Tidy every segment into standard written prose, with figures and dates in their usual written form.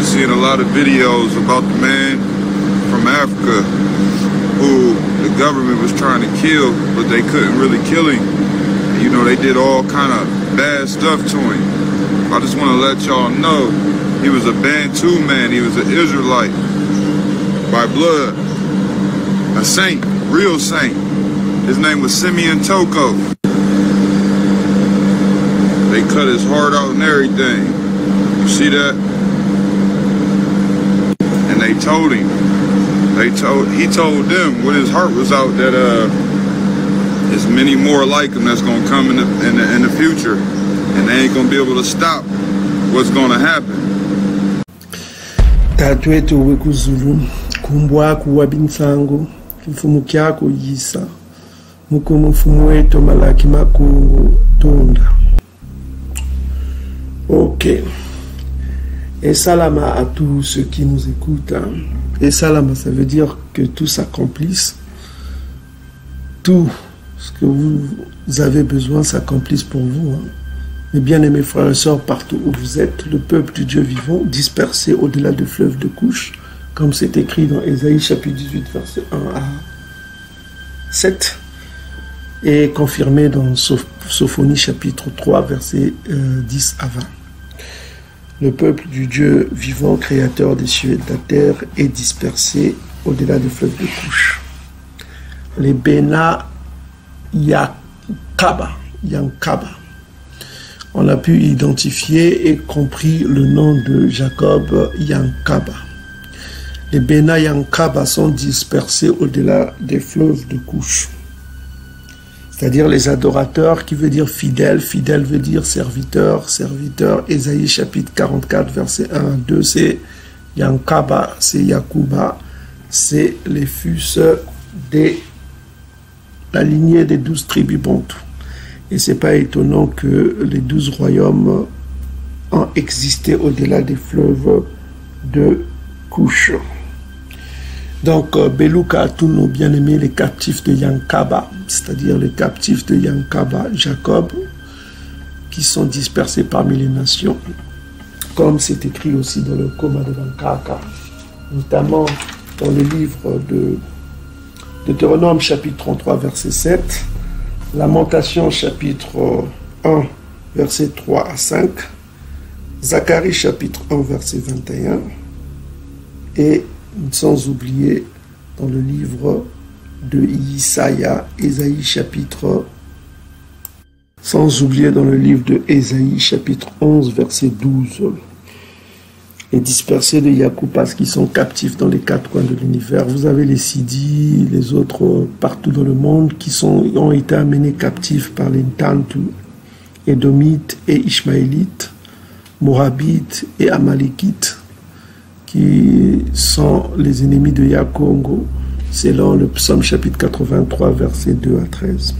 been seeing a lot of videos about the man from Africa who the government was trying to kill, but they couldn't really kill him. You know, they did all kind of bad stuff to him. I just want to let y'all know he was a Bantu man. He was an Israelite by blood, a saint, real saint. His name was Simeon Toko. They cut his heart out and everything. You see that? And they told him. He told them when his heart was out that there's many more like him that's gonna come in the future, and they ain't gonna be able to stop what's gonna happen. Katwetu wekuzulu kumbwa kuwabinsango kifumukiako yisa mukumufumueto malaki makungu tunda. Ok. Et salama à tous ceux qui nous écoutent. Hein. Et salama, ça veut dire que tout s'accomplisse. Tout ce que vous avez besoin s'accomplisse pour vous. Hein. Mes bien-aimés frères et sœurs, partout où vous êtes, le peuple du Dieu vivant, dispersé au-delà du fleuve de Couche, comme c'est écrit dans Isaïe chapitre 18, verset 1 à 7, et confirmé dans Sophonie chapitre 3, verset 10 à 20. Le peuple du Dieu vivant, créateur des cieux et de la terre, est dispersé au-delà du fleuve de Couche. Les Bena Yankaba. On a pu identifier et compris le nom de Jacob Yankaba. Les Bena Yankaba sont dispersés au-delà des fleuves de Couche. C'est-à-dire les adorateurs, qui veut dire fidèle. Fidèle veut dire serviteur, serviteur. Ésaïe chapitre 44, verset 1 à 2, c'est Yankaba, c'est Yakuba, c'est les fils de la lignée des 12 tribus Bantu. Et c'est pas étonnant que les 12 royaumes ont existé au-delà des fleuves de Couche. Donc, Belouka, tous nos bien-aimés, les captifs de Yankaba, c'est-à-dire les captifs de Yankaba, Jacob, qui sont dispersés parmi les nations, comme c'est écrit aussi dans le Coma de Vankaka, notamment dans le livre de Deutéronome, chapitre 33, verset 7, Lamentation, chapitre 1, verset 3 à 5, Zacharie, chapitre 1, verset 21, et sans oublier dans le livre de Ésaïe, chapitre 11, verset 12. Les dispersés de Yakoupas qui sont captifs dans les quatre coins de l'univers. Vous avez les Sidi, les autres partout dans le monde qui ont été amenés captifs par les Ntantu, Édomites et Ishmaélites, Moabites et Amalekites, qui sont les ennemis de Yakongo, selon le Psaume chapitre 83, versets 2 à 13.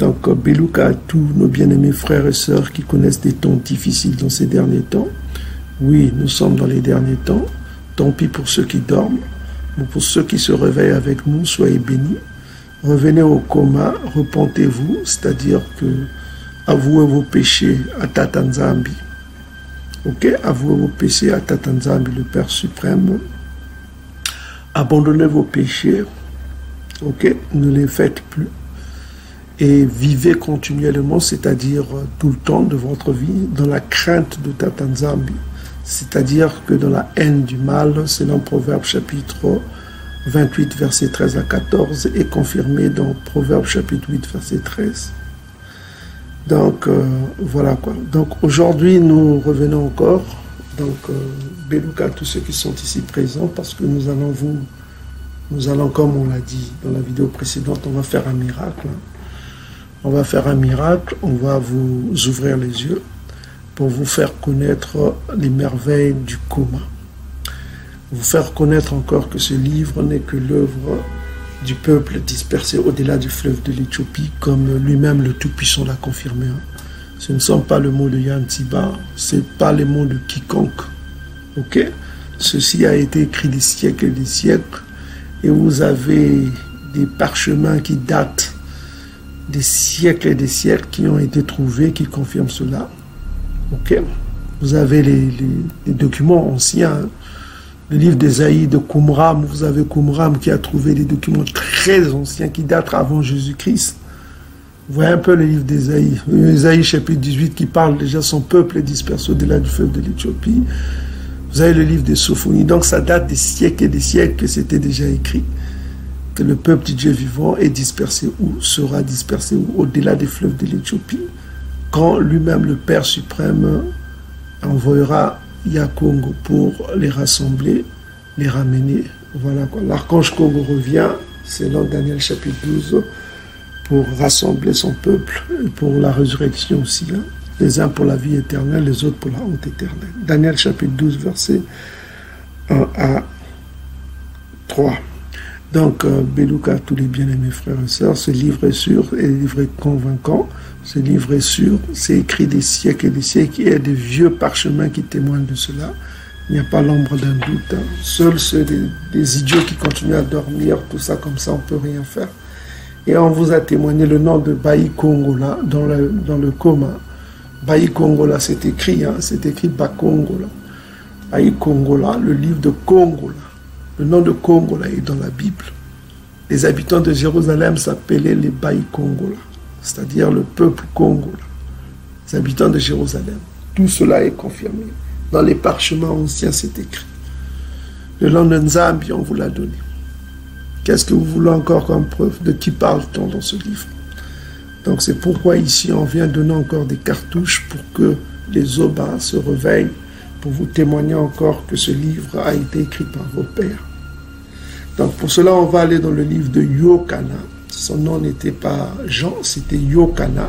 Donc, Belouka à tous nos bien-aimés frères et sœurs qui connaissent des temps difficiles dans ces derniers temps. Oui, nous sommes dans les derniers temps. Tant pis pour ceux qui dorment, mais pour ceux qui se réveillent avec nous, soyez bénis. Revenez au coma, repentez-vous, c'est-à-dire que avouez vos péchés à Tatanzambi. Ok, avouez vos péchés à Tatanzambi, le Père suprême. Abandonnez vos péchés. Ok, ne les faites plus. Et vivez continuellement, c'est-à-dire tout le temps de votre vie, dans la crainte de Tatanzambi. C'est-à-dire que dans la haine du mal, selon Proverbe chapitre 28, verset 13 à 14, et confirmé dans Proverbe chapitre 8, verset 13. Donc, voilà quoi. Donc, aujourd'hui, nous revenons encore. Donc, Belouka à tous ceux qui sont ici présents, parce que nous allons, comme on l'a dit dans la vidéo précédente, on va faire un miracle. On va faire un miracle, on va vous ouvrir les yeux pour vous faire connaître les merveilles du coma. Vous faire connaître encore que ce livre n'est que l'œuvre du peuple dispersé au-delà du fleuve de l'Éthiopie, comme lui-même le Tout-Puissant l'a confirmé. Ce ne sont pas les mots de Yantiba, ce n'est pas les mots de quiconque. Okay? Ceci a été écrit des siècles et des siècles, et vous avez des parchemins qui datent des siècles et des siècles qui ont été trouvés, qui confirment cela. Ok? Vous avez les documents anciens, hein. Le livre d'Ésaïe, de Qumram, vous avez Qumram qui a trouvé des documents très anciens qui datent avant Jésus-Christ. Vous voyez un peu le livre d'Ésaïe. Ésaïe chapitre 18 qui parle déjà son peuple est dispersé au-delà du fleuve de l'Éthiopie. Vous avez le livre de Sophonie. Donc ça date des siècles et des siècles que c'était déjà écrit. Que le peuple du Dieu vivant est dispersé ou sera dispersé au-delà des fleuves de l'Éthiopie. Quand lui-même le Père suprême envoyera Yakongo pour les rassembler, les ramener. Voilà quoi. L'archange Kongo revient, selon Daniel chapitre 12, pour rassembler son peuple, et pour la résurrection aussi. Hein. Les uns pour la vie éternelle, les autres pour la honte éternelle. Daniel chapitre 12, versets 1 à 3. Donc, Belouka, tous les bien-aimés frères et sœurs, ce livre est sûr, et le livre est convaincant. Ce livre est sûr, c'est écrit des siècles et des siècles, et il y a des vieux parchemins qui témoignent de cela. Il n'y a pas l'ombre d'un doute. Hein. Seuls ceux des idiots qui continuent à dormir, tout ça comme ça, on ne peut rien faire. Et on vous a témoigné le nom de Baï Kongola dans le coma. Baï Kongola, c'est écrit, hein, c'est écrit Bakongola. Baï Kongola, le livre de Kongola. Le nom de Kongola est dans la Bible. Les habitants de Jérusalem s'appelaient les Baï Kongola, c'est-à-dire le peuple Kongola, les habitants de Jérusalem. Tout cela est confirmé. Dans les parchemins anciens, c'est écrit. Le nom de Nzambi, on vous l'a donné. Qu'est-ce que vous voulez encore comme preuve? De qui parle-t-on dans ce livre? Donc c'est pourquoi ici on vient donner encore des cartouches pour que les Obas se réveillent, pour vous témoigner encore que ce livre a été écrit par vos pères. Donc pour cela on va aller dans le livre de Yokana. Son nom n'était pas Jean, c'était Yokana.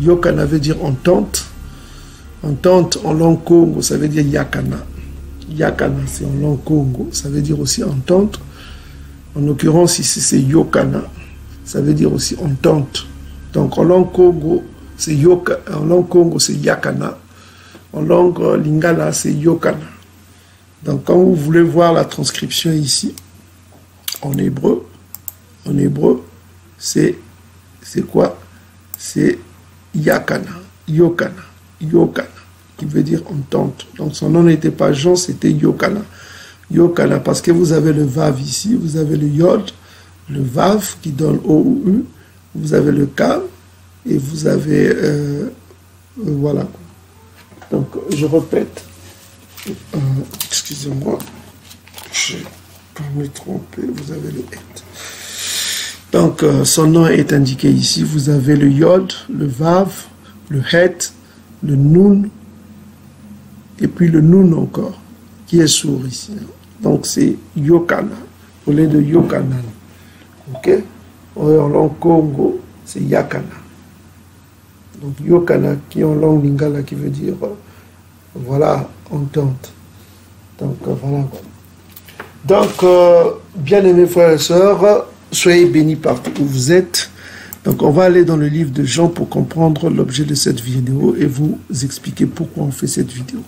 Yokana veut dire entente. Entente en langue Congo, ça veut dire Yakana. Yakana c'est en langue Congo, ça veut dire aussi entente. En l'occurrence, ici, c'est Yokana. Ça veut dire aussi entente. Donc, en langue Congo, c'est Yakana. En langue Lingala, c'est Yokana. Donc, quand vous voulez voir la transcription ici, en hébreu, c'est quoi? C'est Yakana. Yokana, qui veut dire entente. Donc, son nom n'était pas Jean, c'était Yokana. Yokana, parce que vous avez le vav ici, vous avez le yod, le vav qui donne O ou U, vous avez le ka, et vous avez, voilà. Donc, je répète, excusez-moi, je me suis trompé, vous avez le het. Donc, son nom est indiqué ici, vous avez le yod, le vav, le het, le nun, et puis le nun encore, qui est sourd ici. Donc c'est Yokana, au lieu de Yokana. Ok? En langue Congo, c'est Yakana. Donc Yokana, qui est en langue Lingala, qui veut dire, voilà, entente. Donc voilà. Donc, bien-aimés frères et sœurs, soyez bénis partout où vous êtes. Donc on va aller dans le livre de Jean pour comprendre l'objet de cette vidéo et vous expliquer pourquoi on fait cette vidéo.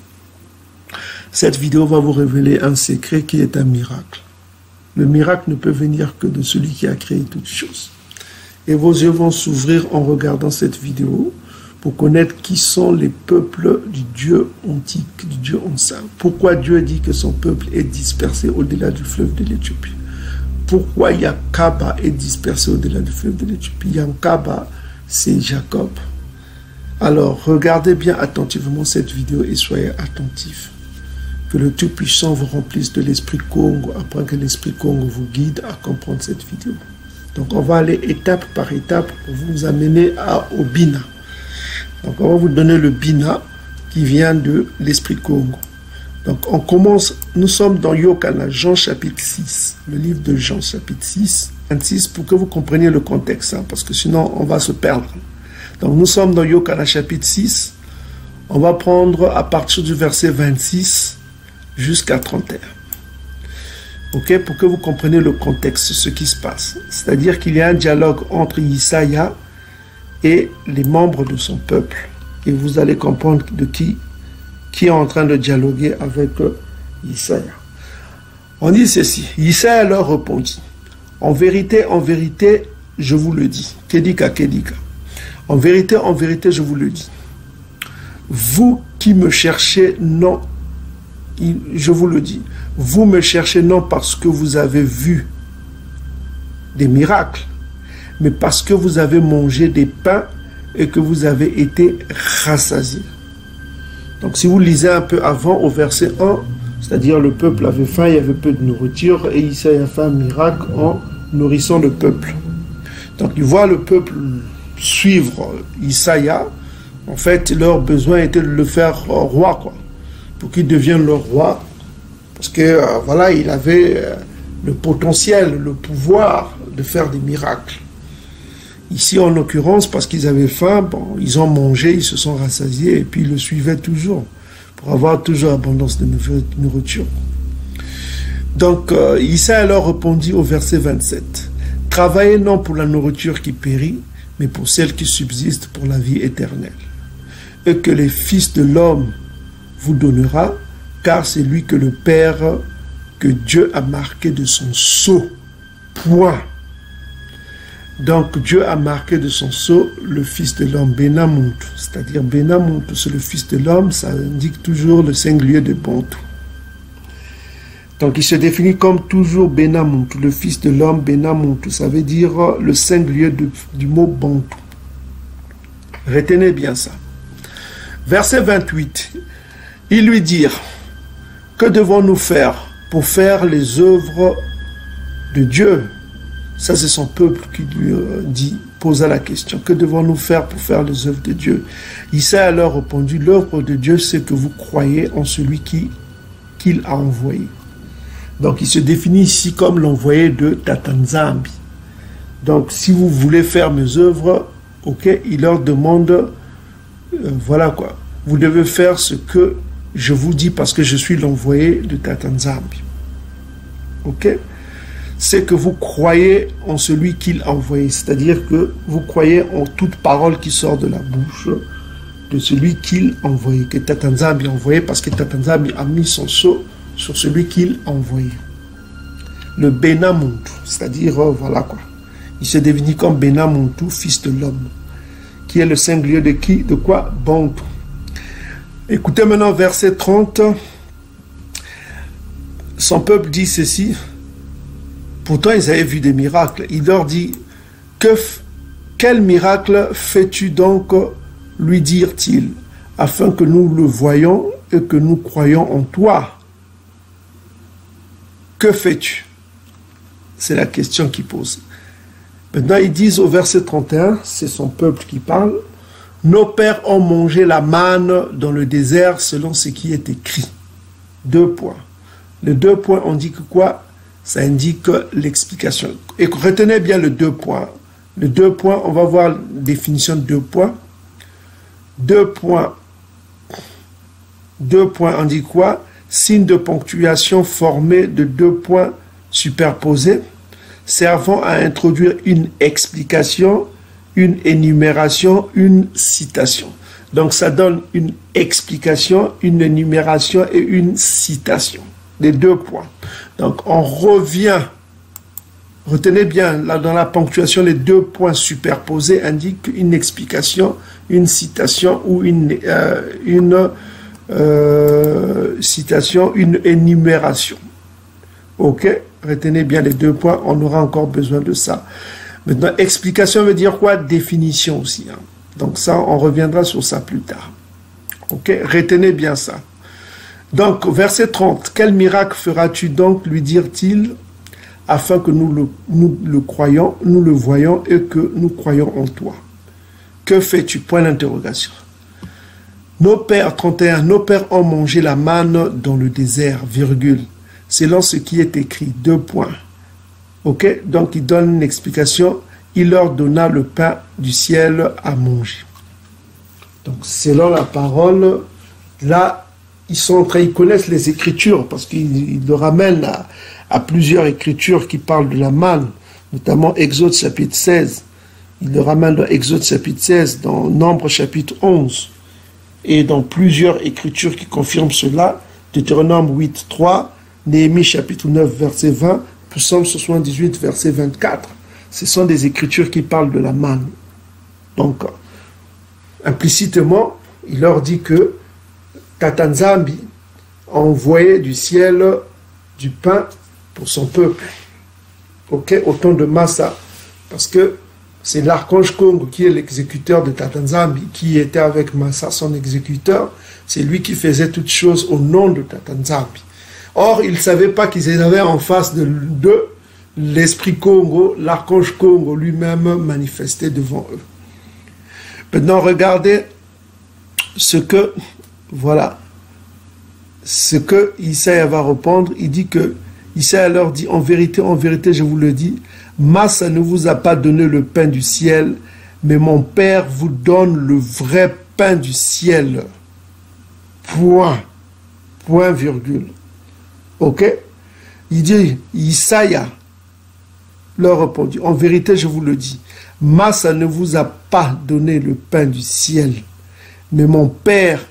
Cette vidéo va vous révéler un secret qui est un miracle. Le miracle ne peut venir que de celui qui a créé toutes choses. Et vos yeux vont s'ouvrir en regardant cette vidéo pour connaître qui sont les peuples du Dieu antique, du Dieu ancien. Pourquoi Dieu dit que son peuple est dispersé au-delà du fleuve de l'Éthiopie? Pourquoi Yankaba est dispersé au-delà du fleuve de l'Éthiopie? Yankaba, c'est Jacob. Alors, regardez bien attentivement cette vidéo et soyez attentifs. Que le Tout-Puissant vous remplisse de l'Esprit Congo, après que l'Esprit Congo vous guide à comprendre cette vidéo. Donc on va aller étape par étape pour vous amener au Bina. Donc on va vous donner le Bina qui vient de l'Esprit Congo. Donc on commence, nous sommes dans Yokana, Jean chapitre 6, le livre de Jean chapitre 6, 26, pour que vous compreniez le contexte, hein, parce que sinon on va se perdre. Donc nous sommes dans Yokana chapitre 6, on va prendre à partir du verset 26, jusqu'à 31. Ok, pour que vous compreniez le contexte, ce qui se passe. C'est-à-dire qu'il y a un dialogue entre Isaïe et les membres de son peuple. Et vous allez comprendre de qui est en train de dialoguer avec Isaïe. On dit ceci, Isaïe leur répondit, en vérité, je vous le dis. Kedika, Kedika. En vérité, je vous le dis. Vous qui me cherchez, non, je vous le dis, vous me cherchez non parce que vous avez vu des miracles, mais parce que vous avez mangé des pains et que vous avez été rassasiés. Donc si vous lisez un peu avant au verset 1, c'est-à-dire le peuple avait faim, il y avait peu de nourriture et Isaïe a fait un miracle en nourrissant le peuple. Donc il voit le peuple suivre Isaïe. En fait, leur besoin était de le faire roi, quoi, pour qu'il devienne leur roi. Parce que, voilà, il avait le potentiel, le pouvoir de faire des miracles. Ici, en l'occurrence, parce qu'ils avaient faim, bon, ils ont mangé, ils se sont rassasiés, et puis ils le suivaient toujours, pour avoir toujours abondance de nourriture. Donc, Isaïe leur répondit au verset 27. « Travaillez non pour la nourriture qui périt, mais pour celle qui subsiste pour la vie éternelle. Et que les fils de l'homme vous donnera, car c'est lui que le Père, que Dieu a marqué de son sceau. » Point. Donc Dieu a marqué de son sceau le fils de l'homme, Benamuntu. C'est-à-dire Benamuntu, c'est le fils de l'homme, ça indique toujours le singulier de Bantu. Donc il se définit comme toujours Benamuntu, le fils de l'homme, Benamuntu. Ça veut dire le singulier du mot Bantu. Retenez bien ça. Verset 28. Ils lui dirent, que devons-nous faire pour faire les œuvres de Dieu? Ça, c'est son peuple qui lui dit, posa la question. Que devons-nous faire pour faire les œuvres de Dieu? Isaïe a alors répondu, l'œuvre de Dieu, c'est que vous croyez en celui qu'il a envoyé. Donc, il se définit ici comme l'envoyé de Tatanzambi. Donc, si vous voulez faire mes œuvres, ok, il leur demande, voilà quoi, vous devez faire ce que je vous dis parce que je suis l'envoyé de Tatanzambi. Ok? C'est que vous croyez en celui qu'il a envoyé, c'est-à-dire que vous croyez en toute parole qui sort de la bouche de celui qu'il a envoyé, que Tatanzambi a envoyé, parce que Tatanzambi a mis son sceau sur celui qu'il a envoyé. Le Benamuntu, c'est-à-dire, voilà quoi, il se définit comme Benamuntu, fils de l'homme, qui est le singulier de qui, de quoi, Bantu. Écoutez maintenant verset 30, son peuple dit ceci. Pourtant, ils avaient vu des miracles. Il leur dit, « Quel miracle fais-tu donc, lui dirent-ils, afin que nous le voyions et que nous croyions en toi ? Que fais-tu » C'est la question qu'ils posent. Maintenant, ils disent au verset 31, c'est son peuple qui parle, « Nos pères ont mangé la manne dans le désert selon ce qui est écrit. » 2 points. Les 2 points, on dit que quoi? Ça indique l'explication. Et retenez bien le 2 points. Le 2 points, on va voir la définition de 2 points. 2 points. 2 points, on dit quoi? Signe de ponctuation formé de 2 points superposés, servant à introduire une explication, une énumération, une citation. Donc ça donne une explication, une énumération et une citation. Les 2 points. Donc, on revient. Retenez bien, là, dans la ponctuation, les 2 points superposés indiquent une explication, une citation ou citation, une énumération. OK? Retenez bien les 2 points. On aura encore besoin de ça. Maintenant, explication veut dire quoi? Définition aussi, hein. Donc, ça, on reviendra sur ça plus tard. OK? Retenez bien ça. Donc, verset 30, « Quel miracle feras-tu donc, lui dirent-ils, afin que nous le voyons et que nous croyons en toi ? Que fais-tu ? » Point d'interrogation. « Nos pères, 31, nos pères ont mangé la manne dans le désert, virgule, selon ce qui est écrit, 2 points. » Ok, donc il donne une explication, « Il leur donna le pain du ciel à manger. » Donc, selon la parole, là, ils connaissent les écritures parce qu'ils le ramènent à plusieurs écritures qui parlent de la manne, notamment Exode chapitre 16. Ils le ramènent dans Exode chapitre 16, dans Nombre chapitre 11 et dans plusieurs écritures qui confirment cela. Deutéronome 8, 3, Néhémie chapitre 9, verset 20, Psaume 78, verset 24. Ce sont des écritures qui parlent de la manne. Donc, implicitement, il leur dit que Tatanzambi envoyait du ciel du pain pour son peuple. Ok, au temps de Massa, parce que c'est l'archange Kongo qui est l'exécuteur de Tatanzambi, qui était avec Massa, son exécuteur. C'est lui qui faisait toutes choses au nom de Tatanzambi. Or, ils ne savaient pas qu'ils avaient en face d'eux l'esprit Kongo, l'archange Kongo lui-même manifesté devant eux. Maintenant, regardez ce que, voilà, ce que Isaïe va répondre. Il dit que, Isaïe leur dit, en vérité, je vous le dis, Massa ne vous a pas donné le pain du ciel, mais mon Père vous donne le vrai pain du ciel. Point. Point virgule. Ok? Il dit, Isaïe leur répondit, en vérité, je vous le dis, Massa ne vous a pas donné le pain du ciel, mais mon Père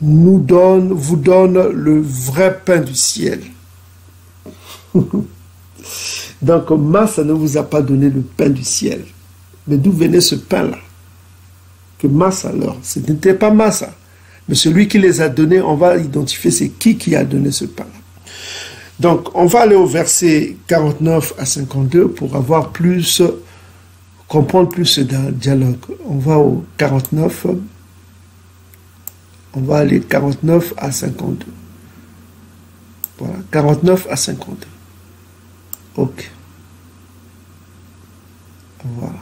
vous donne le vrai pain du ciel. Donc, Massa ne vous a pas donné le pain du ciel. Mais d'où venait ce pain-là? Que Massa, alors, ce n'était pas Massa. Mais celui qui les a donnés, on va identifier c'est qui a donné ce pain-là. Donc, on va aller au verset 49 à 52 pour avoir plus, comprendre plus d'un dialogue. On va au 49. On va aller 49 à 52. Voilà, 49 à 52. Ok. Voilà.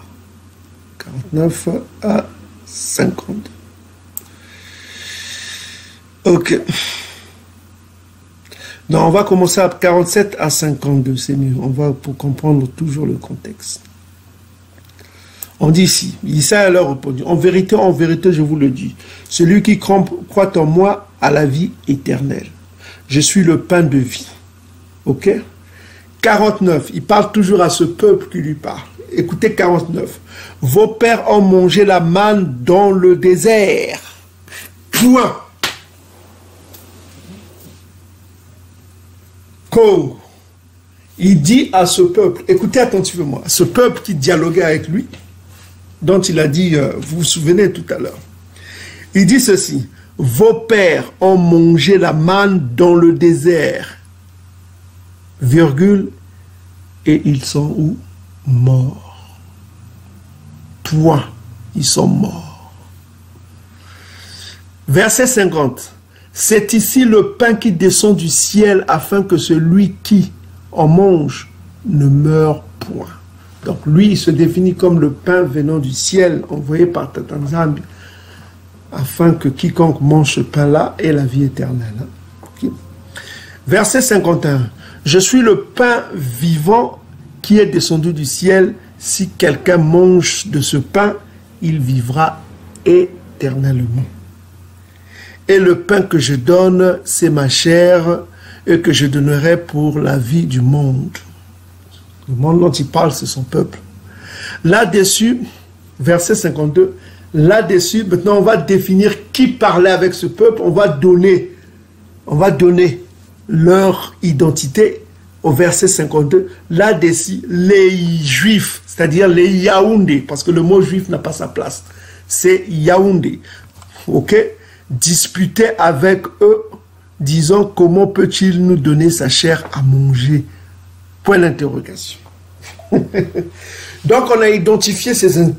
49 à 52. Ok. Non, on va commencer à 47 à 52, c'est mieux. On va pour comprendre toujours le contexte. On dit ici, Isaïe leur répondit, en vérité, je vous le dis, celui qui croit en moi a la vie éternelle. Je suis le pain de vie. Ok? 49, il parle toujours à ce peuple qui lui parle. Écoutez 49. Vos pères ont mangé la manne dans le désert. Point. Kongo. Il dit à ce peuple, écoutez attentivement, ce peuple qui dialoguait avec lui, dont il a dit, vous vous souvenez tout à l'heure. Il dit ceci, « Vos pères ont mangé la manne dans le désert, virgule, et ils sont où? Morts. » Point. Ils sont morts. Verset 50. « C'est ici le pain qui descend du ciel afin que celui qui en mange ne meure point. » Donc, lui, il se définit comme le pain venant du ciel, envoyé par Tatanzambi, afin que quiconque mange ce pain-là ait la vie éternelle. Okay. Verset 51. « Je suis le pain vivant qui est descendu du ciel. Si quelqu'un mange de ce pain, il vivra éternellement. Et le pain que je donne, c'est ma chair, et que je donnerai pour la vie du monde. » Le monde dont il parle, c'est son peuple. Là-dessus, verset 52, là-dessus, maintenant on va définir qui parlait avec ce peuple, on va donner leur identité au verset 52. Là-dessus, les Juifs, c'est-à-dire les Yaoundé, parce que le mot juif n'a pas sa place, c'est Yaoundé. Ok? Disputer avec eux, disons comment peut-il nous donner sa chair à manger? Point d'interrogation. Donc, on a identifié ces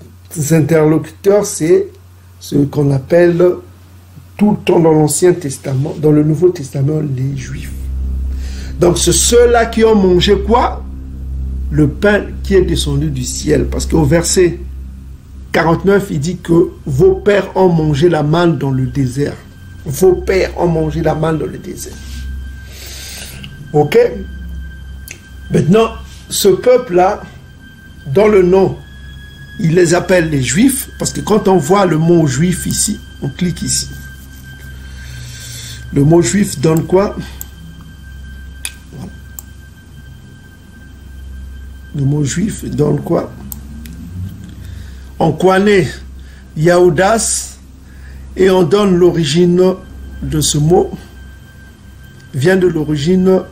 interlocuteurs, c'est ce qu'on appelle tout le temps dans l'Ancien Testament, dans le Nouveau Testament, les Juifs. Donc, c'est ceux-là qui ont mangé quoi? Le pain qui est descendu du ciel. Parce qu'au verset 49, il dit que vos pères ont mangé la manne dans le désert. Vos pères ont mangé la manne dans le désert. Ok? Maintenant, ce peuple-là, dans le nom, il les appelle les Juifs, parce que quand on voit le mot juif ici, on clique ici. Le mot juif donne quoi? Le mot juif donne quoi? On connaît Yehoudah et on donne l'origine de ce mot, vient de l'origine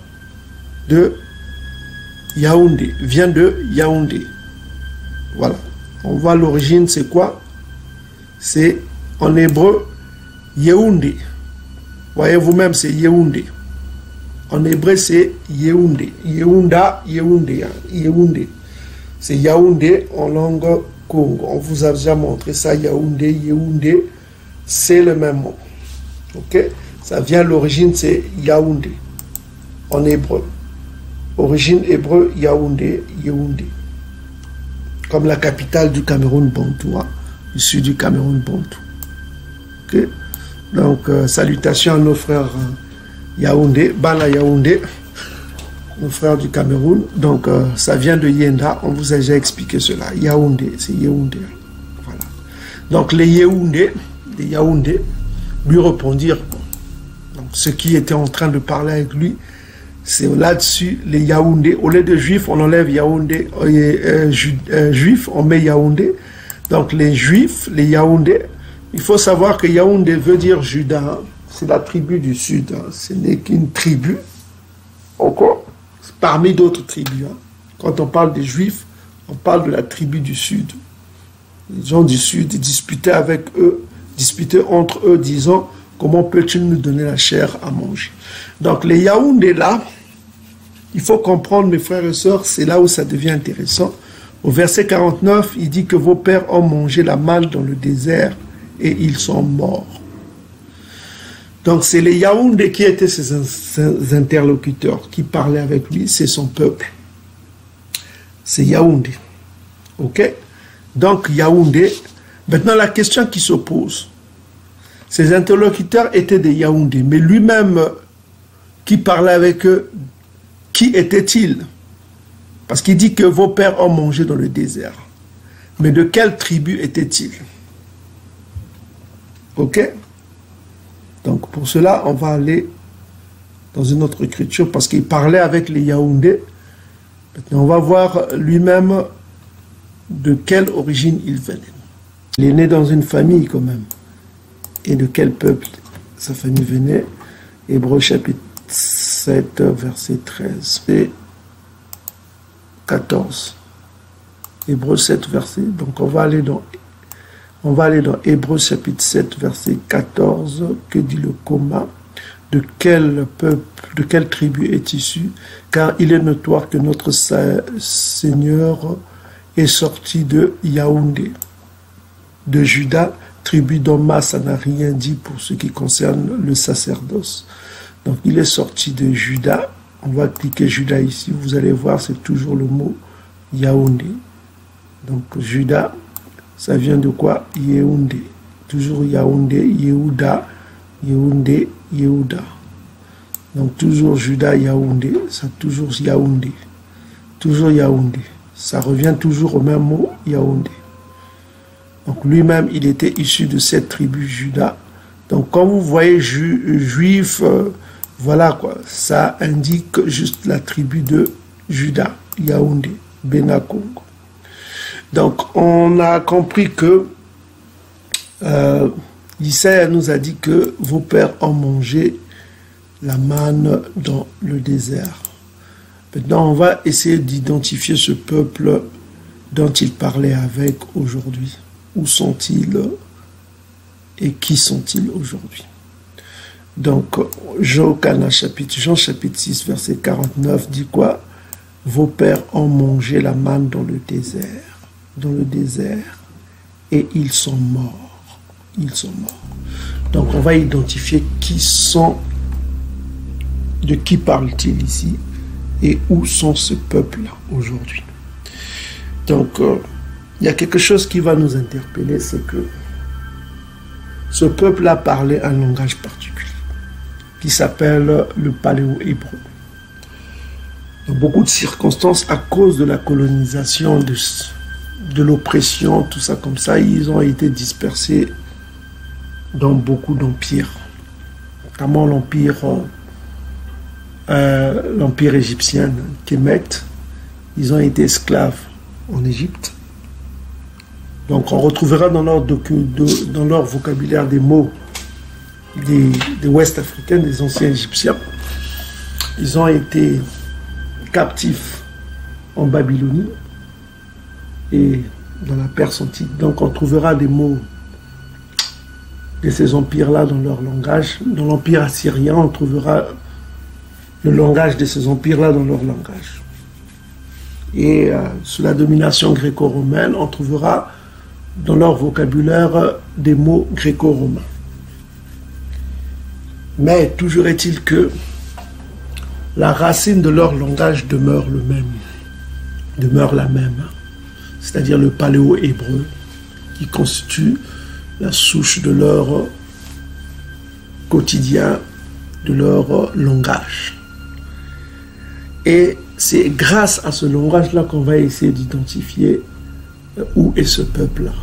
de Yaoundé, vient de Yaoundé. Voilà. On voit l'origine, c'est quoi? C'est en hébreu Yaoundé. Voyez vous-même, c'est Yaoundé. En hébreu, c'est Yaoundé. Yehoudah, Yaoundé. Yaoundé. C'est Yaoundé en langue Kongo. On vous a déjà montré ça, Yaoundé, Yaoundé. C'est le même mot. Ok? Ça vient, l'origine, c'est Yaoundé. En hébreu. Origine hébreu, Yaoundé, Yaoundé. Comme la capitale du Cameroun, Bantu. Hein? Du sud du Cameroun, Bantu. Ok? Donc, salutations à nos frères Yaoundé, Bena Yaoundé, nos frères du Cameroun. Donc, ça vient de Yenda, on vous a déjà expliqué cela. Yaoundé, c'est Yaoundé. Voilà. Donc, les Yaoundé lui répondirent. Donc, ceux qui étaient en train de parler avec lui, c'est là-dessus, les Yaoundé. Au lieu de Juifs, on enlève Yaoundé. Juifs, on met Yaoundé. Donc, les Juifs, les Yaoundé. Il faut savoir que Yaoundé veut dire Judas, hein. C'est la tribu du sud, hein. Ce n'est qu'une tribu, encore, parmi d'autres tribus. Hein. Quand on parle des Juifs, on parle de la tribu du sud. Les gens du sud disputaient avec eux, disputaient entre eux, disant, comment peux-tu nous donner la chair à manger? Donc les Yaoundé là, il faut comprendre mes frères et sœurs, c'est là où ça devient intéressant. Au verset 49, il dit que vos pères ont mangé la manne dans le désert, et ils sont morts. Donc c'est les Yaoundé qui étaient ses interlocuteurs, qui parlaient avec lui, c'est son peuple. C'est Yaoundé. Ok? Donc Yaoundé, maintenant la question qui se pose, ses interlocuteurs étaient des Yaoundé, mais lui-même qui parlait avec eux, qui était-il? Parce qu'il dit que vos pères ont mangé dans le désert. Mais de quelle tribu était-il? Ok? Donc, pour cela, on va aller dans une autre écriture, parce qu'il parlait avec les Yaoundé. Maintenant, on va voir lui-même de quelle origine il venait. Il est né dans une famille, quand même. Et de quel peuple sa famille venait? Hébreu chapitre 7, verset 13 et 14. Hébreu 7, verset... Donc, on va aller dans Hébreu chapitre 7, verset 14, que dit le commun, de quel peuple, de quelle tribu est issu, car il est notoire que notre Seigneur est sorti de Yaoundé, de Juda, tribu dont Massa n'a rien dit pour ce qui concerne le sacerdoce. Donc il est sorti de Juda, on va cliquer Juda ici, vous allez voir c'est toujours le mot Yaoundé, donc Juda. Ça vient de quoi? Yaoundé. Toujours Yaoundé, Yehoudah, Yaoundé, Yehoudah. Donc toujours Juda, Yaoundé, ça toujours Yaoundé. Toujours Yaoundé. Ça revient toujours au même mot, Yaoundé. Donc lui-même, il était issu de cette tribu Juda. Donc quand vous voyez juif, voilà quoi, ça indique juste la tribu de Juda, Yaoundé, Kongo. Donc, on a compris que Isaïe nous a dit que vos pères ont mangé la manne dans le désert. Maintenant, on va essayer d'identifier ce peuple dont il parlait avec aujourd'hui. Où sont-ils et qui sont-ils aujourd'hui? Donc, Jean chapitre 6, verset 49, dit quoi? Vos pères ont mangé la manne dans le désert. Et ils sont morts. Donc on va identifier qui sont, de qui parle-t-il ici et où sont ce peuple-là aujourd'hui. Donc il y a quelque chose qui va nous interpeller, c'est que ce peuple-là parlait un langage particulier qui s'appelle le paléo-hébreu. Dans beaucoup de circonstances, à cause de la colonisation de l'oppression, tout ça comme ça, ils ont été dispersés dans beaucoup d'empires, notamment l'empire égyptien, Kemet. Ils ont été esclaves en Égypte. Donc on retrouvera dans leur vocabulaire des mots des Ouest-Africains, des anciens Égyptiens. Ils ont été captifs en Babylonie et dans la Perse antique. Donc on trouvera des mots de ces empires-là dans leur langage. Dans l'empire assyrien, on trouvera le langage de ces empires-là dans leur langage. Et sous la domination gréco-romaine, on trouvera dans leur vocabulaire des mots gréco-romains. Mais toujours est-il que la racine de leur langage demeure le même, demeure la même, c'est-à-dire le paléo-hébreu qui constitue la souche de leur quotidien, de leur langage. Et c'est grâce à ce langage-là qu'on va essayer d'identifier où est ce peuple-là.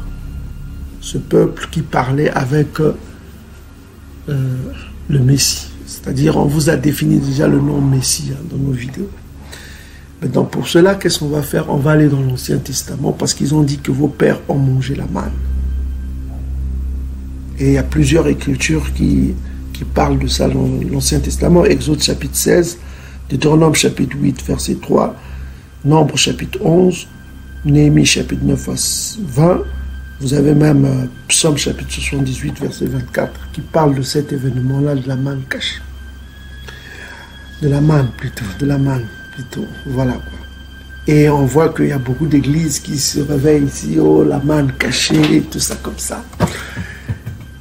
Ce peuple qui parlait avec le Messie. C'est-à-dire, on vous a défini déjà le nom Messie hein, dans nos vidéos. Maintenant, pour cela, qu'est-ce qu'on va faire? On va aller dans l'Ancien Testament parce qu'ils ont dit que vos pères ont mangé la manne. Et il y a plusieurs écritures qui parlent de ça dans l'Ancien Testament. Exode chapitre 16, Deutéronome chapitre 8, verset 3, Nombre chapitre 11, Néhémie chapitre 9 à 20. Vous avez même Psaume chapitre 78, verset 24, qui parle de cet événement-là, de la manne cachée. De la manne plutôt, voilà quoi. Et on voit qu'il y a beaucoup d'églises qui se réveillent ici, oh la manne cachée, tout ça comme ça.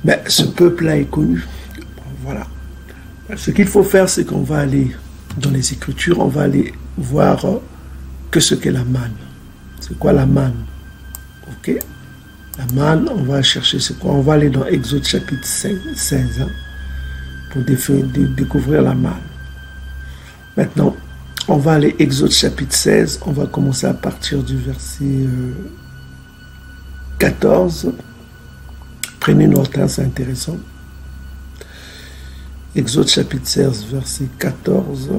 Mais ce peuple-là est connu. Voilà. Ce qu'il faut faire, c'est qu'on va aller dans les Écritures, on va aller voir que ce qu'est la manne. C'est quoi la manne? Ok? La manne, on va chercher c'est quoi? On va aller dans Exode chapitre 16 hein, pour découvrir la manne. Maintenant, on va aller Exode chapitre 16, on va commencer à partir du verset 14. Prenez note, c'est intéressant. Exode chapitre 16, verset 14.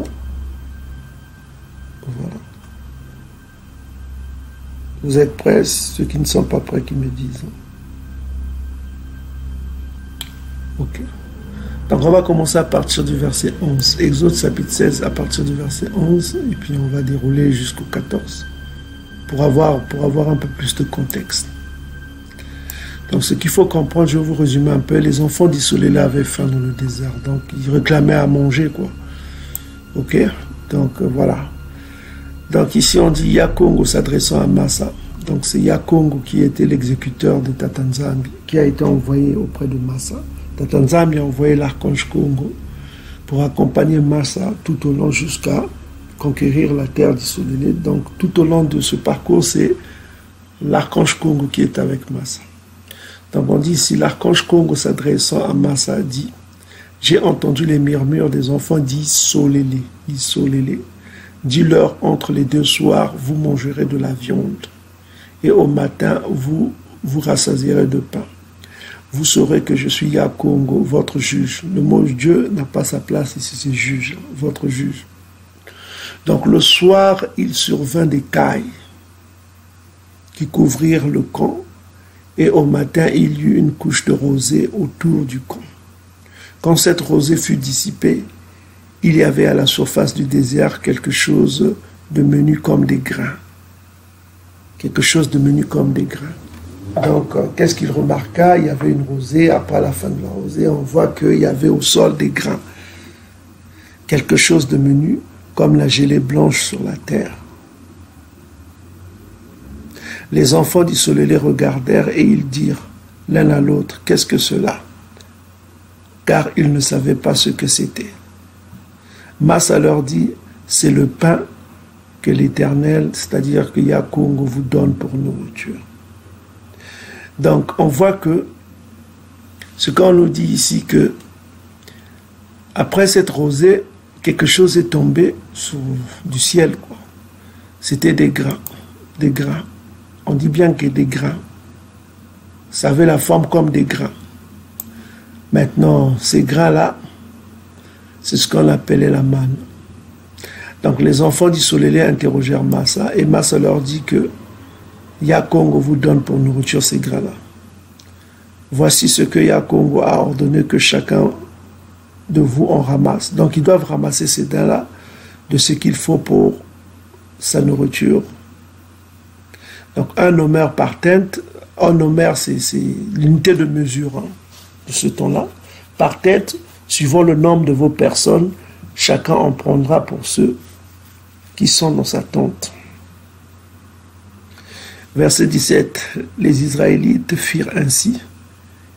Voilà. Vous êtes prêts? Ceux qui ne sont pas prêts qui me disent. Ok. Donc on va commencer à partir du verset 11. Exode chapitre 16 à partir du verset 11. Et puis on va dérouler jusqu'au 14. Pour avoir un peu plus de contexte. Donc ce qu'il faut comprendre, je vais vous résumer un peu. Les enfants du Solélé avaient faim dans le désert. Donc ils réclamaient à manger quoi. Ok. Donc voilà. Donc ici on dit Yakongo s'adressant à Massa. Donc c'est Yakongo qui était l'exécuteur de Tatanzambi, qui a été envoyé auprès de Massa. Tatanzambi a envoyé l'archange Kongo pour accompagner Massa tout au long jusqu'à conquérir la terre du Solélé. Donc tout au long de ce parcours, c'est l'archange Kongo qui est avec Massa. Donc on dit ici, l'archange Kongo s'adressant à Massa dit « J'ai entendu les murmures des enfants d'Isolélé, Isolélé. Dis-leur entre les deux soirs, vous mangerez de la viande, et au matin, vous vous rassasierez de pain. Vous saurez que je suis Yakongo, votre juge. Le mot Dieu n'a pas sa place ici, c'est juge, votre juge. Donc le soir, il survint des cailles qui couvrirent le camp, et au matin, il y eut une couche de rosée autour du camp. Quand cette rosée fut dissipée, il y avait à la surface du désert quelque chose de menu comme des grains. Quelque chose de menu comme des grains. Donc, qu'est-ce qu'il remarqua? Il y avait une rosée. Après la fin de la rosée, on voit qu'il y avait au sol des grains. Quelque chose de menu comme la gelée blanche sur la terre. Les enfants du Solélé regardèrent et ils dirent l'un à l'autre, qu'est-ce que cela? Car ils ne savaient pas ce que c'était. Massa leur dit, c'est le pain que l'Éternel, c'est-à-dire que Yakongo vous donne pour nourriture. Donc on voit que ce qu'on nous dit ici, que après cette rosée, quelque chose est tombé du ciel. C'était des grains, des grains. On dit bien que des grains, ça avait la forme comme des grains. Maintenant, ces grains-là, c'est ce qu'on appelait la manne. Donc les enfants du Solélé interrogèrent Massa, et Massa leur dit que Yakongo vous donne pour nourriture ces grains-là. Voici ce que Yakongo a ordonné que chacun de vous en ramasse. Donc ils doivent ramasser ces grains-là de ce qu'il faut pour sa nourriture. Donc, un omer par teinte, un omer, c'est l'unité de mesure. Hein. de ce temps-là, par tête, suivant le nombre de vos personnes, chacun en prendra pour ceux qui sont dans sa tente. Verset 17, les Israélites firent ainsi,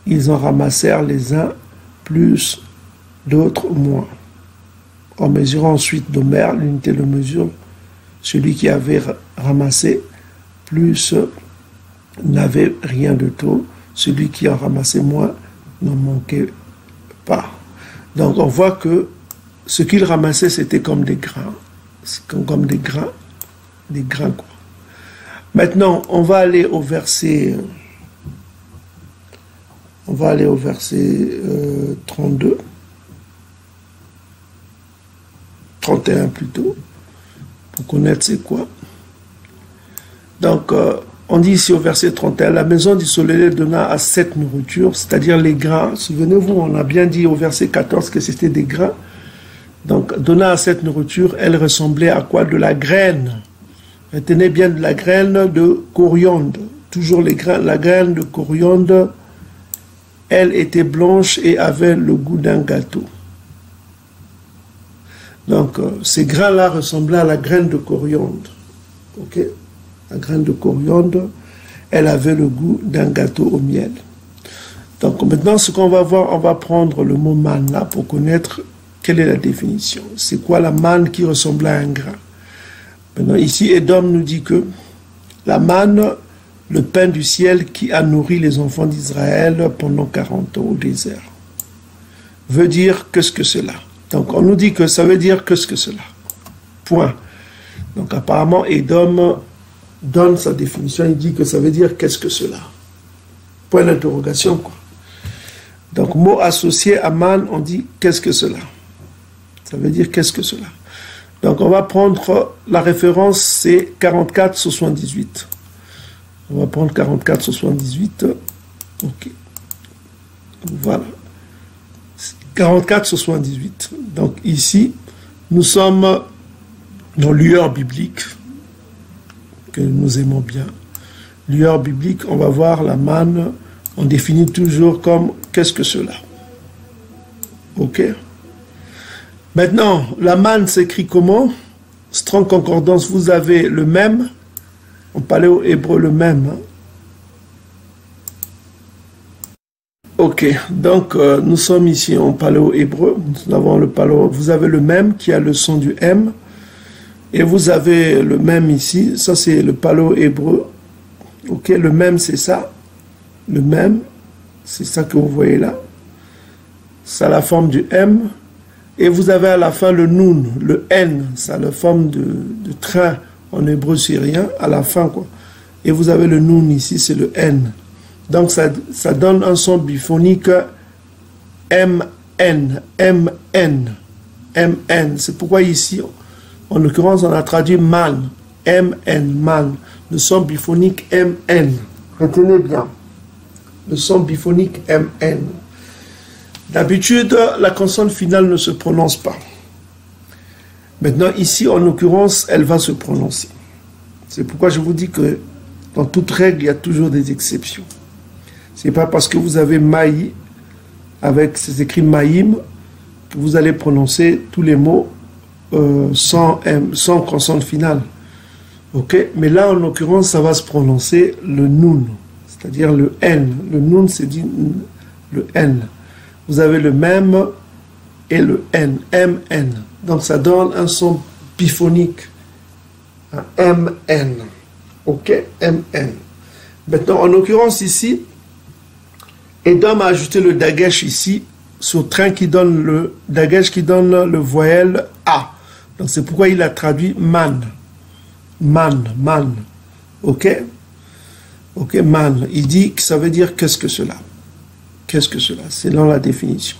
ils en ramassèrent les uns plus, d'autres moins. En mesurant ensuite d'omer, l'unité de mesure, celui qui avait ramassé plus n'avait rien de trop, celui qui en ramassait moins n'en manquait pas. Donc on voit que ce qu'il ramassait c'était comme des grains, quoi. Maintenant on va aller au verset 31 plutôt, pour connaître c'est quoi. Donc on dit ici au verset 31, la maison du Solélé donna à cette nourriture, c'est-à-dire les grains. Souvenez-vous, on a bien dit au verset 14 que c'était des grains. Donc, donna à cette nourriture, elle ressemblait à quoi? De la graine. Retenez bien, de la graine de coriandre. Toujours les grains, la graine de coriandre, elle était blanche et avait le goût d'un gâteau. Donc, ces grains-là ressemblaient à la graine de coriandre. Ok? La graine de coriandre, elle avait le goût d'un gâteau au miel. Donc maintenant, ce qu'on va voir, on va prendre le mot manne là pour connaître quelle est la définition. C'est quoi la manne qui ressemble à un grain? Maintenant, ici, Edom nous dit que la manne, le pain du ciel qui a nourri les enfants d'Israël pendant 40 ans au désert, veut dire qu'est-ce que cela? Donc on nous dit que ça veut dire qu'est-ce que cela? Point. Donc apparemment, Edom donne sa définition, il dit que ça veut dire qu'est-ce que cela? Point d'interrogation, quoi. Donc, mot associé à man, on dit qu'est-ce que cela? Ça veut dire qu'est-ce que cela? Donc, on va prendre la référence, c'est 44,78. On va prendre 44,78. Ok. Voilà. 44,78. Donc, ici, nous sommes dans Lueur biblique, que nous aimons bien. Lueur biblique, on va voir la manne, on définit toujours comme qu'est-ce que cela. Ok? Maintenant, la manne s'écrit comment? Strong Concordance, vous avez le même, en paléo-hébreu le même. Ok, donc nous sommes ici en paléo-hébreu, nous avons le paléo, vous avez le même qui a le son du M. Et vous avez le même ici, ça c'est le paléo-hébreu. Ok, le même c'est ça. Le même, c'est ça que vous voyez là. Ça a la forme du M. Et vous avez à la fin le Noun, le N. Ça a la forme de train en hébreu syrien, à la fin quoi. Et vous avez le Noun ici, c'est le N. Donc ça donne un son biphonique M-N, M-N, M-N. C'est pourquoi ici... En l'occurrence, on a traduit man, M-N, man, le son biphonique M-N. Retenez bien, le son biphonique M-N. D'habitude, la consonne finale ne se prononce pas. Maintenant, ici, en l'occurrence, elle va se prononcer. C'est pourquoi je vous dis que dans toute règle, il y a toujours des exceptions. Ce n'est pas parce que vous avez maï, avec ces écrits maïm, que vous allez prononcer tous les mots sans consonne finale. Ok, mais là en l'occurrence ça va se prononcer le noun, c'est-à-dire le N. Le noun c'est dit le N. Vous avez le même et le N, M-N. Donc ça donne un son biphonique, un M-N. Ok, M-N. Maintenant en l'occurrence ici, Edom a ajouté le dagesh ici, sur train qui donne le dagesh qui donne le voyelle A. Donc, c'est pourquoi il a traduit man. Man, man. OK? OK, man. Il dit que ça veut dire qu'est-ce que cela? Qu'est-ce que cela? C'est dans la définition.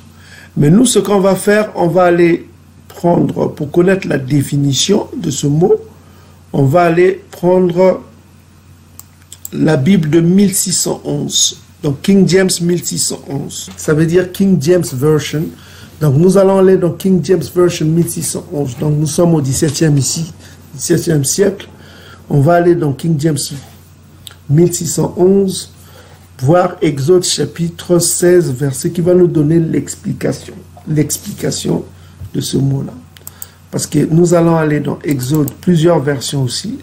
Mais nous, ce qu'on va faire, on va aller prendre, pour connaître la définition de ce mot, on va aller prendre la Bible de 1611. Donc, King James 1611. Ça veut dire King James Version. Donc, nous allons aller dans King James Version 1611. Donc, nous sommes au 17e ici, 17e siècle. On va aller dans King James 1611 voir Exode chapitre 16, verset qui va nous donner l'explication. L'explication de ce mot-là. Parce que nous allons aller dans Exode, plusieurs versions aussi.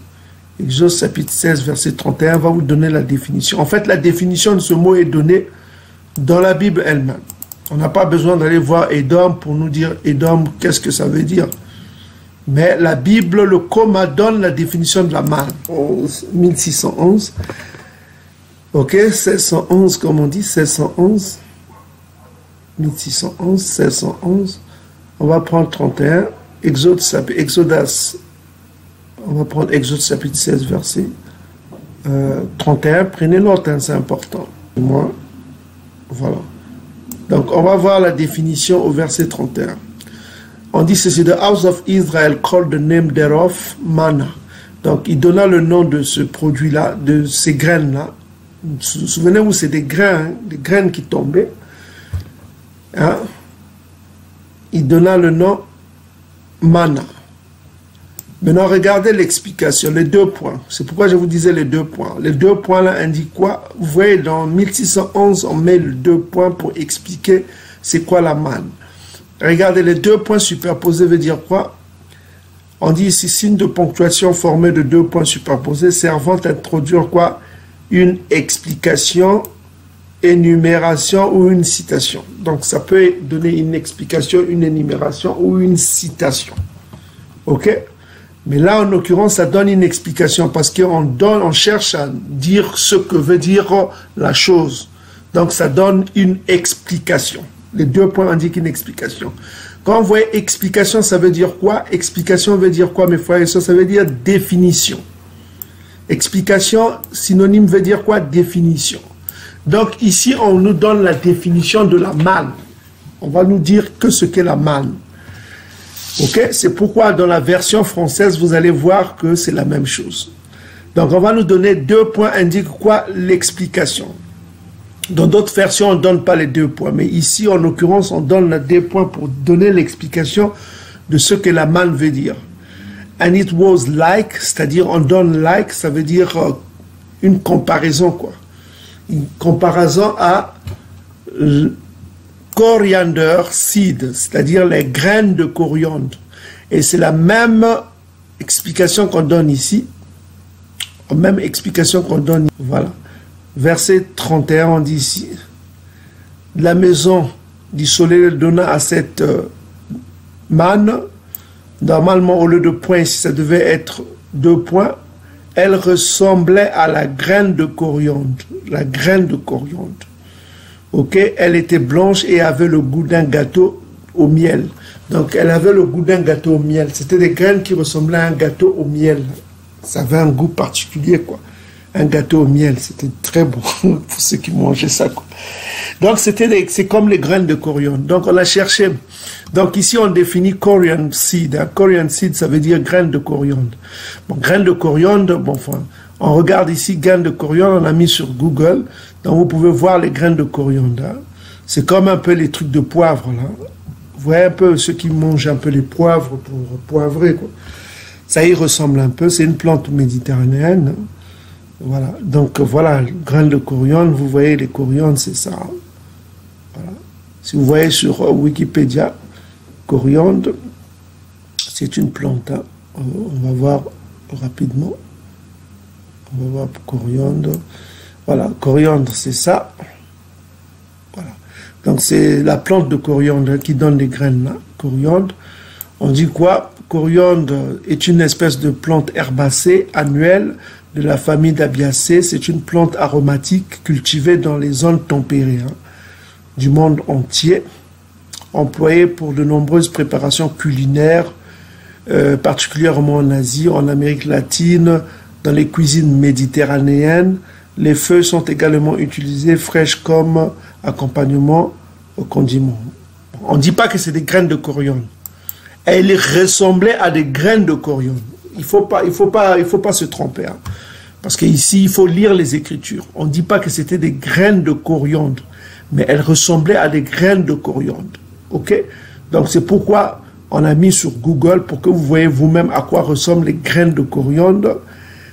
Exode chapitre 16, verset 31 va vous donner la définition. En fait, la définition de ce mot est donnée dans la Bible elle-même. On n'a pas besoin d'aller voir Edom pour nous dire Edom, qu'est-ce que ça veut dire. Mais la Bible, le commun, donne la définition de la manne. 1611. Ok, 1611, comme on dit, 1611. 1611, 1611. On va prendre 31. On va prendre Exode chapitre 16, verset 31. Prenez note, hein, c'est important. Moi, voilà. Donc, on va voir la définition au verset 31. On dit ceci, the house of Israel called the name thereof manna. Donc, il donna le nom de ce produit-là, de ces graines-là. Souvenez-vous, c'est des grains, hein, des graines qui tombaient. Hein? Il donna le nom manna. Maintenant, regardez l'explication, les deux points. C'est pourquoi je vous disais les deux points. Les deux points là indiquent quoi? Vous voyez, dans 1611, on met les deux points pour expliquer c'est quoi la manne. Regardez, les deux points superposés veut dire quoi? On dit ici, signe de ponctuation formé de deux points superposés, servant à introduire quoi? Une explication, énumération ou une citation. Donc, ça peut donner une explication, une énumération ou une citation. OK? Mais là, en l'occurrence, ça donne une explication parce qu'on cherche à dire ce que veut dire la chose. Donc, ça donne une explication. Les deux points indiquent une explication. Quand on voit explication, ça veut dire quoi? Explication veut dire quoi, mes frères et sœurs? Ça veut dire définition. Explication, synonyme veut dire quoi? Définition. Donc ici, on nous donne la définition de la manne. On va nous dire que ce qu'est la manne. Ok? C'est pourquoi dans la version française, vous allez voir que c'est la même chose. Donc on va nous donner deux points, indique quoi? L'explication. Dans d'autres versions, on ne donne pas les deux points. Mais ici, en l'occurrence, on donne les deux points pour donner l'explication de ce que la manne veut dire. And it was like, c'est-à-dire on donne like, ça veut dire une comparaison, quoi. Une comparaison à coriander seed, c'est-à-dire les graines de coriandre. Et c'est la même explication qu'on donne ici. Même explication qu'on donne ici. Voilà. Verset 31, on dit ici, la maison du Solélé donna à cette manne, normalement au lieu de points, si ça devait être deux points, elle ressemblait à la graine de coriandre, la graine de coriandre. Ok, elle était blanche et avait le goût d'un gâteau au miel. Donc elle avait le goût d'un gâteau au miel. C'était des graines qui ressemblaient à un gâteau au miel. Ça avait un goût particulier, quoi. Un gâteau au miel, c'était très bon pour ceux qui mangeaient ça, quoi. Donc c'est comme les graines de coriandre. Donc on a cherché. Donc ici on définit coriandre seed. Hein. Coriandre seed, ça veut dire graines de coriandre. Bon, graines de coriandre, bon, enfin, on regarde ici graines de coriandre, on a mis sur Google. Donc vous pouvez voir les graines de coriandre. Hein. C'est comme un peu les trucs de poivre là. Vous voyez un peu ceux qui mangent un peu les poivres pour poivrer, quoi. Ça y ressemble un peu. C'est une plante méditerranéenne. Hein. Voilà, donc voilà, graines de coriandre, vous voyez les coriandres, c'est ça. Voilà. Si vous voyez sur Wikipédia, coriandre, c'est une plante. Hein. On va voir rapidement. On va voir coriandre. Voilà, coriandre, c'est ça. Voilà. Donc c'est la plante de coriandre qui donne les graines là. Coriandre. On dit quoi? Coriandre est une espèce de plante herbacée annuelle de la famille d'Abiacées. C'est une plante aromatique cultivée dans les zones tempérées, hein, du monde entier, employée pour de nombreuses préparations culinaires, particulièrement en Asie, en Amérique latine, dans les cuisines méditerranéennes. Les feuilles sont également utilisées fraîches comme accompagnement aux condiments. On ne dit pas que c'est des graines de coriandre. Elle ressemblait à des graines de coriandre. Il faut pas se tromper. Hein. Parce qu'ici, il faut lire les Écritures. On ne dit pas que c'était des graines de coriandre, mais elles ressemblaient à des graines de coriandre. OK? Donc, c'est pourquoi on a mis sur Google pour que vous voyez vous-même à quoi ressemblent les graines de coriandre.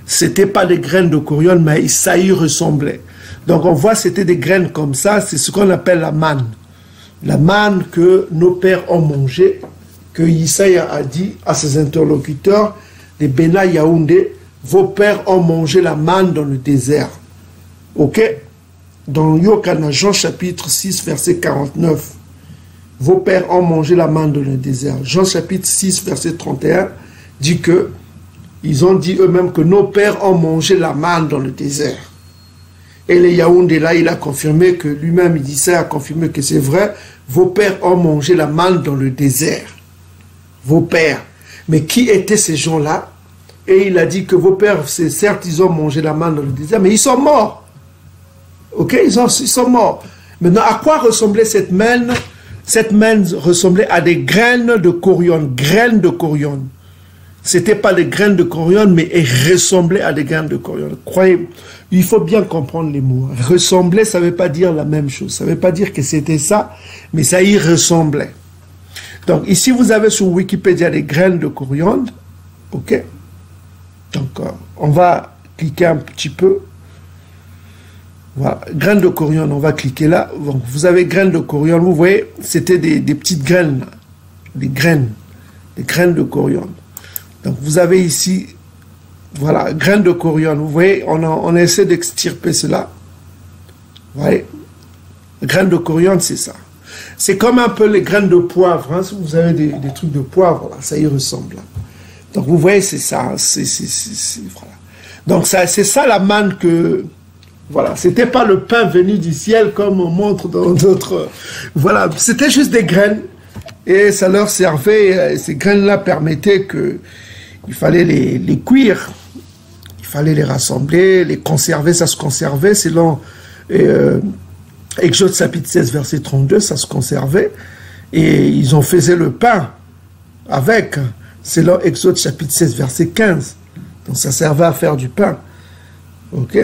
C'était pas des graines de coriandre, mais ça y ressemblait. Donc on voit c'était des graines comme ça, c'est ce qu'on appelle la manne. La manne que nos pères ont mangée, que Isaïe a dit à ses interlocuteurs, les Bena Yaoundé, vos pères ont mangé la manne dans le désert. Ok? Dans Yokana, Jean chapitre 6, verset 49. Vos pères ont mangé la manne dans le désert. Jean chapitre 6, verset 31 dit que ils ont dit eux-mêmes que nos pères ont mangé la manne dans le désert. Et les Yaoundé, là, il a confirmé que lui-même, il dit ça, a confirmé que c'est vrai. Vos pères ont mangé la manne dans le désert. Vos pères. Mais qui étaient ces gens-là? Et il a dit que vos pères, certes, ils ont mangé la manne dans le désert, mais ils sont morts. Ok, ils sont morts. Maintenant, à quoi ressemblait cette manne? Cette manne ressemblait à des graines de coriandre. Graines de coriandre. C'était pas des graines de coriandre, mais elles ressemblaient à des graines de coriandre. Croyez-moi, il faut bien comprendre les mots. Ressembler, ça veut pas dire la même chose. Ça veut pas dire que c'était ça, mais ça y ressemblait. Donc, ici, vous avez sur Wikipédia des graines de coriandre. OK? Donc, on va cliquer un petit peu. Voilà. Graines de coriandre, on va cliquer là. Donc, vous avez graines de coriandre. Vous voyez, c'était des petites graines. Des graines de coriandre. Donc, vous avez ici, voilà, graines de coriandre. Vous voyez, on essaie d'extirper cela. Vous voyez, graines de coriandre, c'est ça. C'est comme un peu les graines de poivre. Hein. Si vous avez des trucs de poivre, là, ça y ressemble. Là. Donc, vous voyez, c'est ça. Hein. Voilà. Donc, c'est ça la manne que... Voilà, c'était pas le pain venu du ciel comme on montre dans d'autres... Voilà, c'était juste des graines. Et ça leur servait, ces graines-là permettaient que... Il fallait les cuire, il fallait les rassembler, les conserver, ça se conservait selon Exode chapitre 16, verset 32, ça se conservait. Et ils en faisaient le pain avec, selon Exode chapitre 16, verset 15. Donc ça servait à faire du pain, ok?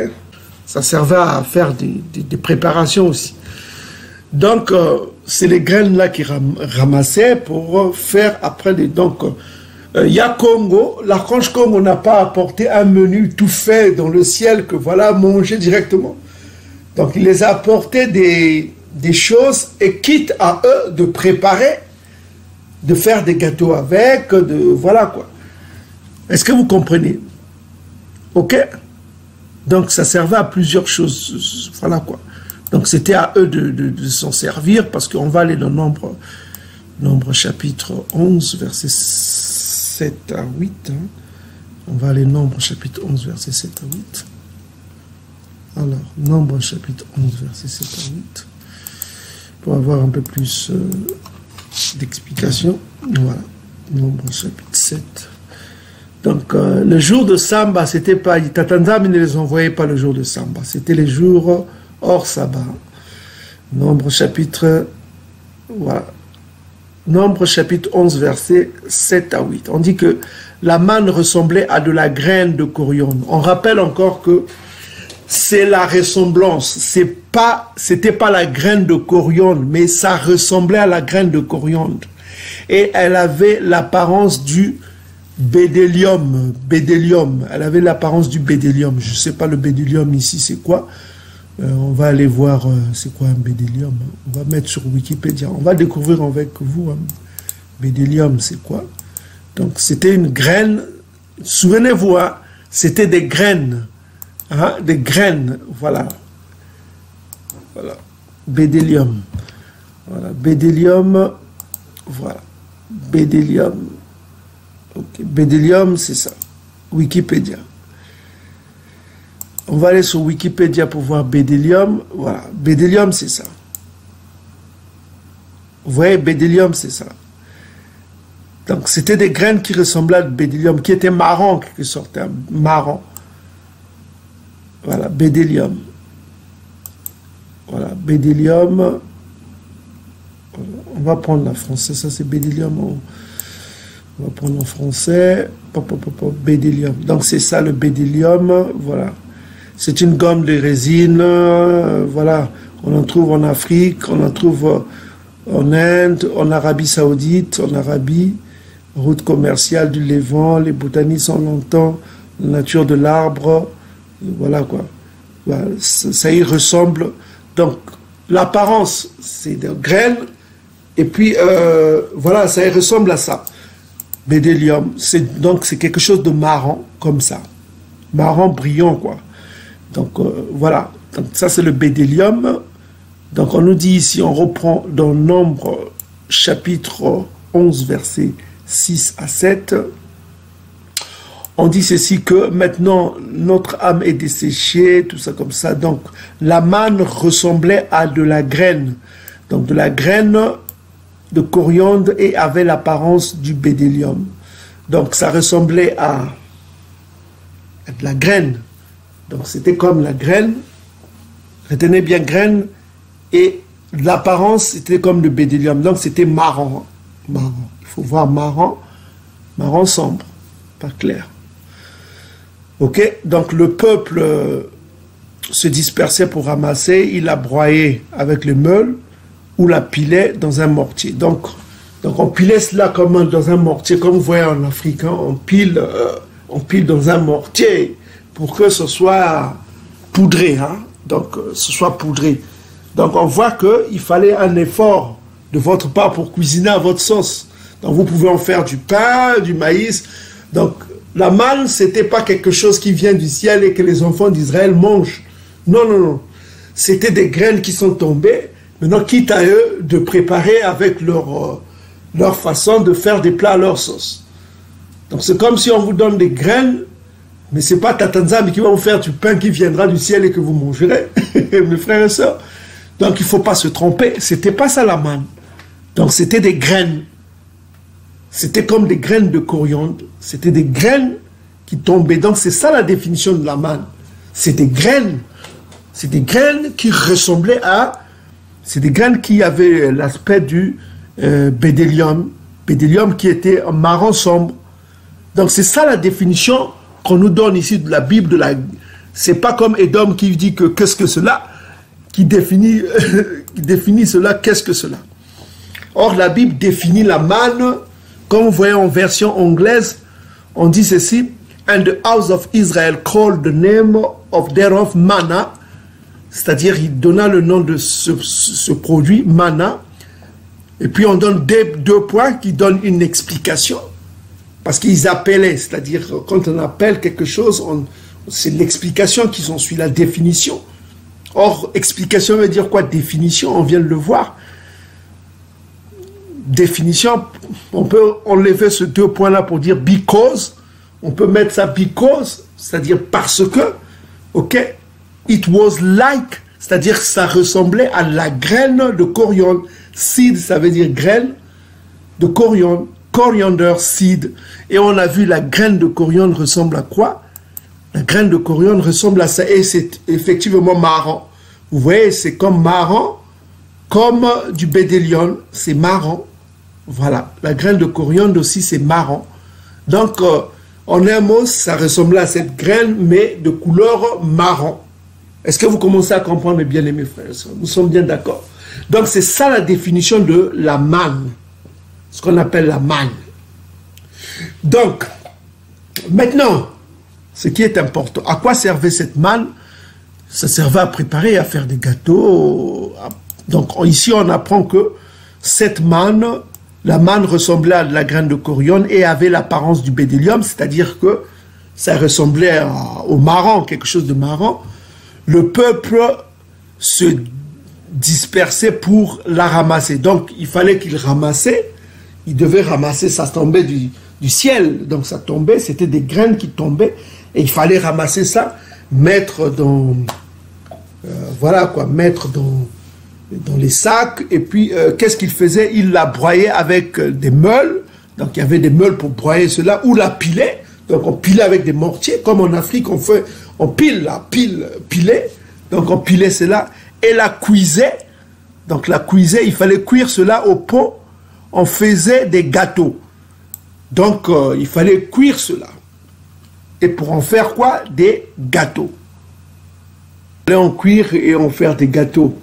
Ça servait à faire des préparations aussi. Donc c'est les graines-là qu'ils ramassaient pour faire après les... Donc, Yakongo, l'archange Kongo n'a pas apporté un menu tout fait dans le ciel que voilà, manger directement. Donc il les a apporté des choses et quitte à eux de préparer, de faire des gâteaux avec, de voilà quoi. Est-ce que vous comprenez? Ok? Donc ça servait à plusieurs choses, voilà quoi. Donc c'était à eux de s'en servir parce qu'on va aller dans Nombre chapitre 11, verset 7 à 8. On va aller Nombre chapitre 11, verset 7 à 8. Alors, Nombre chapitre 11, verset 7 à 8. Pour avoir un peu plus d'explications. Voilà. Nombre chapitre 7. Donc, le jour de Samba, c'était pas... Tatanzambi ne les envoyait pas le jour de Samba. C'était les jours hors Saba. Nombre chapitre... Voilà. Nombre chapitre 11, versets 7 à 8. On dit que la manne ressemblait à de la graine de coriandre. On rappelle encore que c'est la ressemblance. C'était pas la graine de coriandre, mais ça ressemblait à la graine de coriandre. Et elle avait l'apparence du bédélium. Elle avait l'apparence du bédélium. Je sais pas le bédélium ici, c'est quoi? On va aller voir c'est quoi un bédélium. On va mettre sur Wikipédia. On va découvrir avec vous. Hein. Bédélium, c'est quoi? Donc, c'était une graine. Souvenez-vous, hein, c'était des graines. Hein, des graines, voilà. Voilà. Bédélium. Voilà. Bédélium. Voilà. Bédélium. Ok. Bédélium, c'est ça. Wikipédia. On va aller sur Wikipédia pour voir Bédélium. Voilà, Bédélium, c'est ça. Vous voyez, Bédélium, c'est ça. Donc, c'était des graines qui ressemblaient à Bédélium, qui étaient marron, qui sortaient marron. Voilà, Bédélium. Voilà, Bédélium. On va prendre la française, ça c'est Bédélium. On va prendre en français. Bédélium. Donc, c'est ça le Bédélium. Voilà. C'est une gomme de résine, voilà, on en trouve en Afrique, on en trouve en Inde, en Arabie Saoudite, en Arabie, route commerciale du Levant, les botanistes ont longtemps, la nature de l'arbre, voilà quoi. Ça y ressemble. Donc, l'apparence, c'est de graines. Et puis, voilà, ça y ressemble à ça. Bédélium, donc c'est quelque chose de marron, comme ça. Marron brillant, quoi. Donc, voilà. Donc, ça, c'est le bédélium. Donc, on nous dit ici, on reprend dans Nombre, chapitre 11, versets 6 à 7. On dit ceci que maintenant, notre âme est desséchée, tout ça comme ça. Donc, la manne ressemblait à de la graine. Donc, de la graine de coriandre et avait l'apparence du bédélium. Donc, ça ressemblait à de la graine. Donc, c'était comme la graine. Retenez bien graine. Et l'apparence, c'était comme le bédélium. Donc, c'était marron. Marron. Il faut voir marron. Marron sombre. Pas clair. OK? Donc, le peuple se dispersait pour ramasser. Il la broyait avec le meule ou la pilait dans un mortier. Donc on pilait cela comme dans un mortier. Comme vous voyez en Afrique, hein, on pile dans un mortier pour que ce soit poudré. Hein? Donc, ce soit poudré. Donc, on voit qu'il fallait un effort de votre part pour cuisiner à votre sauce. Donc, vous pouvez en faire du pain, du maïs. Donc, la manne, ce n'était pas quelque chose qui vient du ciel et que les enfants d'Israël mangent. Non, non, non. C'était des graines qui sont tombées. Maintenant, quitte à eux de préparer avec leur façon de faire des plats à leur sauce. Donc, c'est comme si on vous donne des graines. Mais ce n'est pas Tatanzambi qui va vous faire du pain qui viendra du ciel et que vous mangerez, mes frères et sœurs. Donc, il ne faut pas se tromper. Ce n'était pas ça la manne. Donc, c'était des graines. C'était comme des graines de coriandre. C'était des graines qui tombaient. Donc, c'est ça la définition de la manne. C'est des graines. C'est des graines qui ressemblaient à... C'est des graines qui avaient l'aspect du bédélium. Bédélium qui était en marron sombre. Donc, c'est ça la définition qu'on nous donne ici de la Bible. C'est pas comme Edom qui dit que qu'est-ce que cela, qui définit cela, qu'est-ce que cela. Or, la Bible définit la manne, comme vous voyez en version anglaise, on dit ceci, « And the house of Israel called the name of thereof manna », c'est-à-dire, il donna le nom de ce produit, manna, et puis on donne deux points qui donnent une explication, parce qu'ils appelaient, c'est-à-dire, quand on appelle quelque chose, c'est l'explication qui s'en suit, la définition. Or, explication veut dire quoi? Définition, on vient de le voir. Définition, on peut enlever ce deux points-là pour dire « because ». On peut mettre ça « because », c'est-à-dire « parce que ». OK? « It was like », c'est-à-dire que ça ressemblait à la graine de coriandre. « Seed », ça veut dire « graine de coriandre »,« coriander seed ». Et on a vu la graine de coriandre ressemble à quoi? La graine de coriandre ressemble à ça et c'est effectivement marron. Vous voyez, c'est comme marron, comme du bédélium, c'est marron. Voilà, la graine de coriandre aussi, c'est marron. Donc, en un mot, ça ressemble à cette graine, mais de couleur marron. Est-ce que vous commencez à comprendre, bien aimés frères et sœurs? Nous sommes bien d'accord. Donc, c'est ça la définition de la manne, ce qu'on appelle la manne. Donc, maintenant... Ce qui est important. À quoi servait cette manne? Ça servait à préparer, à faire des gâteaux. Donc ici, on apprend que cette manne, la manne ressemblait à de la graine de coriandre et avait l'apparence du bédélium, c'est-à-dire que ça ressemblait au marron, quelque chose de marron. Le peuple se dispersait pour la ramasser. Donc il fallait qu'il ramassait, il devait ramasser, ça tombait du ciel. Donc ça tombait, c'était des graines qui tombaient. Et il fallait ramasser ça, mettre dans, voilà quoi, mettre dans les sacs. Et puis, qu'est-ce qu'il faisait? Il la broyait avec des meules. Donc, il y avait des meules pour broyer cela, ou la pilait. Donc, on pilait avec des mortiers, comme en Afrique, on pilait. Donc, on pilait cela et la cuisait. Donc, la cuisait, il fallait cuire cela au pot. On faisait des gâteaux. Donc, il fallait cuire cela. Et pour en faire quoi? Des gâteaux. Là, on cuire et on faire des gâteaux.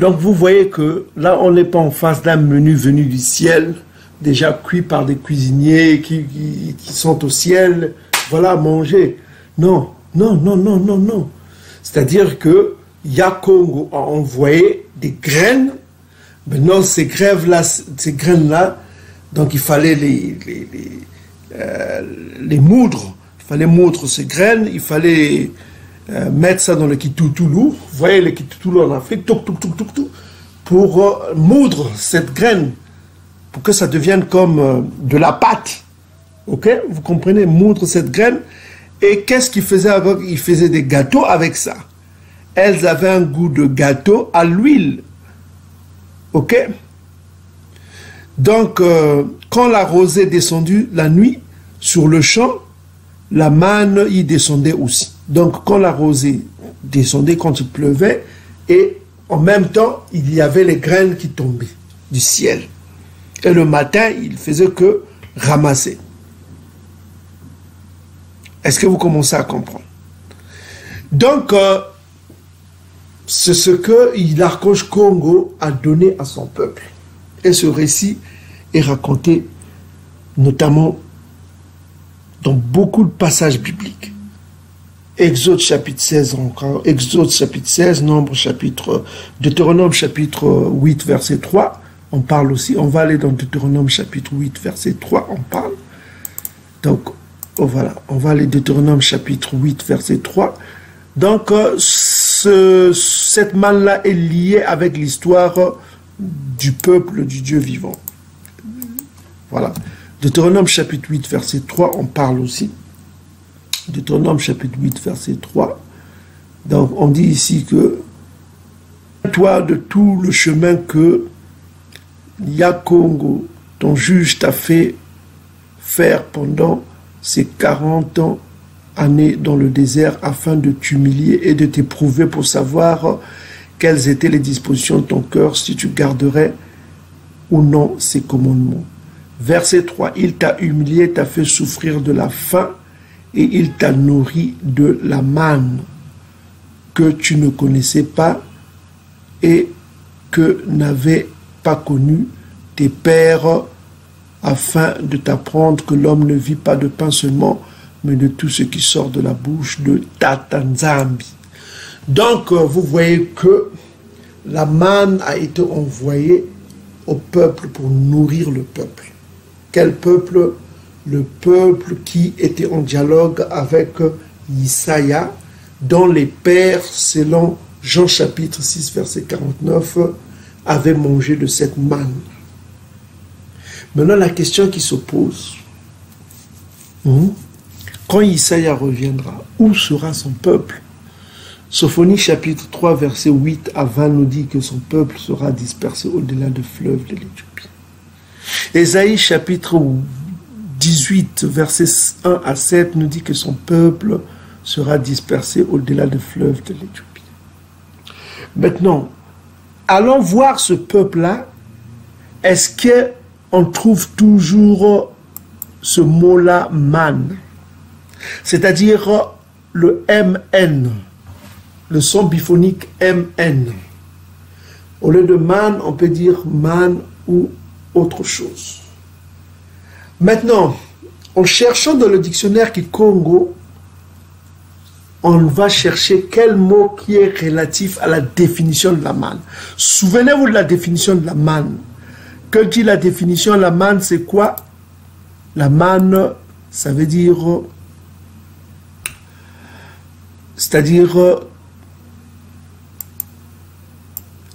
Donc, vous voyez que là, on n'est pas en face d'un menu venu du ciel, déjà cuit par des cuisiniers qui sont au ciel. Voilà, manger. Non, non, non, non, non, non. C'est-à-dire que Yakongo a envoyé des graines. Maintenant, ces graines-là, donc il fallait les moudre. Il fallait moudre ces graines, il fallait mettre ça dans le kitutoulou. Vous voyez le kitutoulou en Afrique, pour moudre cette graine, pour que ça devienne comme de la pâte. Ok? Vous comprenez? Moudre cette graine. Et qu'est-ce qu'ils faisaient avec? Ils faisaient des gâteaux avec ça. Elles avaient un goût de gâteau à l'huile. Ok? Donc, quand la rosée est descendue la nuit, sur le champ, la manne y descendait aussi. Donc, quand la rosée descendait, quand il pleuvait, et en même temps, il y avait les graines qui tombaient du ciel. Et le matin, il faisait que ramasser. Est-ce que vous commencez à comprendre? Donc, c'est ce que l'archange Kongo a donné à son peuple. Et ce récit est raconté notamment dans beaucoup de passages bibliques. Exode chapitre 16, encore Exode chapitre 16, Nombre chapitre, Deutéronome chapitre 8 verset 3, on parle aussi, on va aller dans Deutéronome chapitre 8 verset 3, on parle. Donc, oh voilà, on va aller Deutéronome chapitre 8 verset 3. Donc, cette manne-là est liée avec l'histoire du peuple du Dieu vivant. Voilà. Deutéronome chapitre 8 verset 3, on parle aussi. Deutéronome chapitre 8 verset 3. Donc, on dit ici que « Toi de tout le chemin que Yakongo, ton juge, t'a fait faire pendant ces 40 ans années dans le désert afin de t'humilier et de t'éprouver pour savoir quelles étaient les dispositions de ton cœur, si tu garderais ou non ses commandements. » Verset 3, « Il t'a humilié, t'a fait souffrir de la faim et il t'a nourri de la manne que tu ne connaissais pas et que n'avaient pas connu tes pères afin de t'apprendre que l'homme ne vit pas de pain seulement, mais de tout ce qui sort de la bouche de Tatanzambi. » Donc, vous voyez que la manne a été envoyée au peuple pour nourrir le peuple. Quel peuple? Le peuple qui était en dialogue avec Isaïe, dont les pères, selon Jean chapitre 6, verset 49, avaient mangé de cette manne. Maintenant, la question qui se pose, quand Isaïe reviendra, où sera son peuple? Sophonie chapitre 3, verset 8 à 20 nous dit que son peuple sera dispersé au-delà du fleuve de l'Éthiopie. Ésaïe chapitre 18, verset 1 à 7 nous dit que son peuple sera dispersé au-delà du fleuve de l'Éthiopie. Maintenant, allons voir ce peuple-là. Est-ce qu'on trouve toujours ce mot-là, man? C'est-à-dire le MN, le son biphonique MN. Au lieu de man, on peut dire man ou autre chose. Maintenant, en cherchant dans le dictionnaire Kikongo, on va chercher quel mot qui est relatif à la définition de la manne. Souvenez-vous de la définition de la manne. Que dit la définition de la manne, c'est quoi? La manne, ça veut dire... C'est-à-dire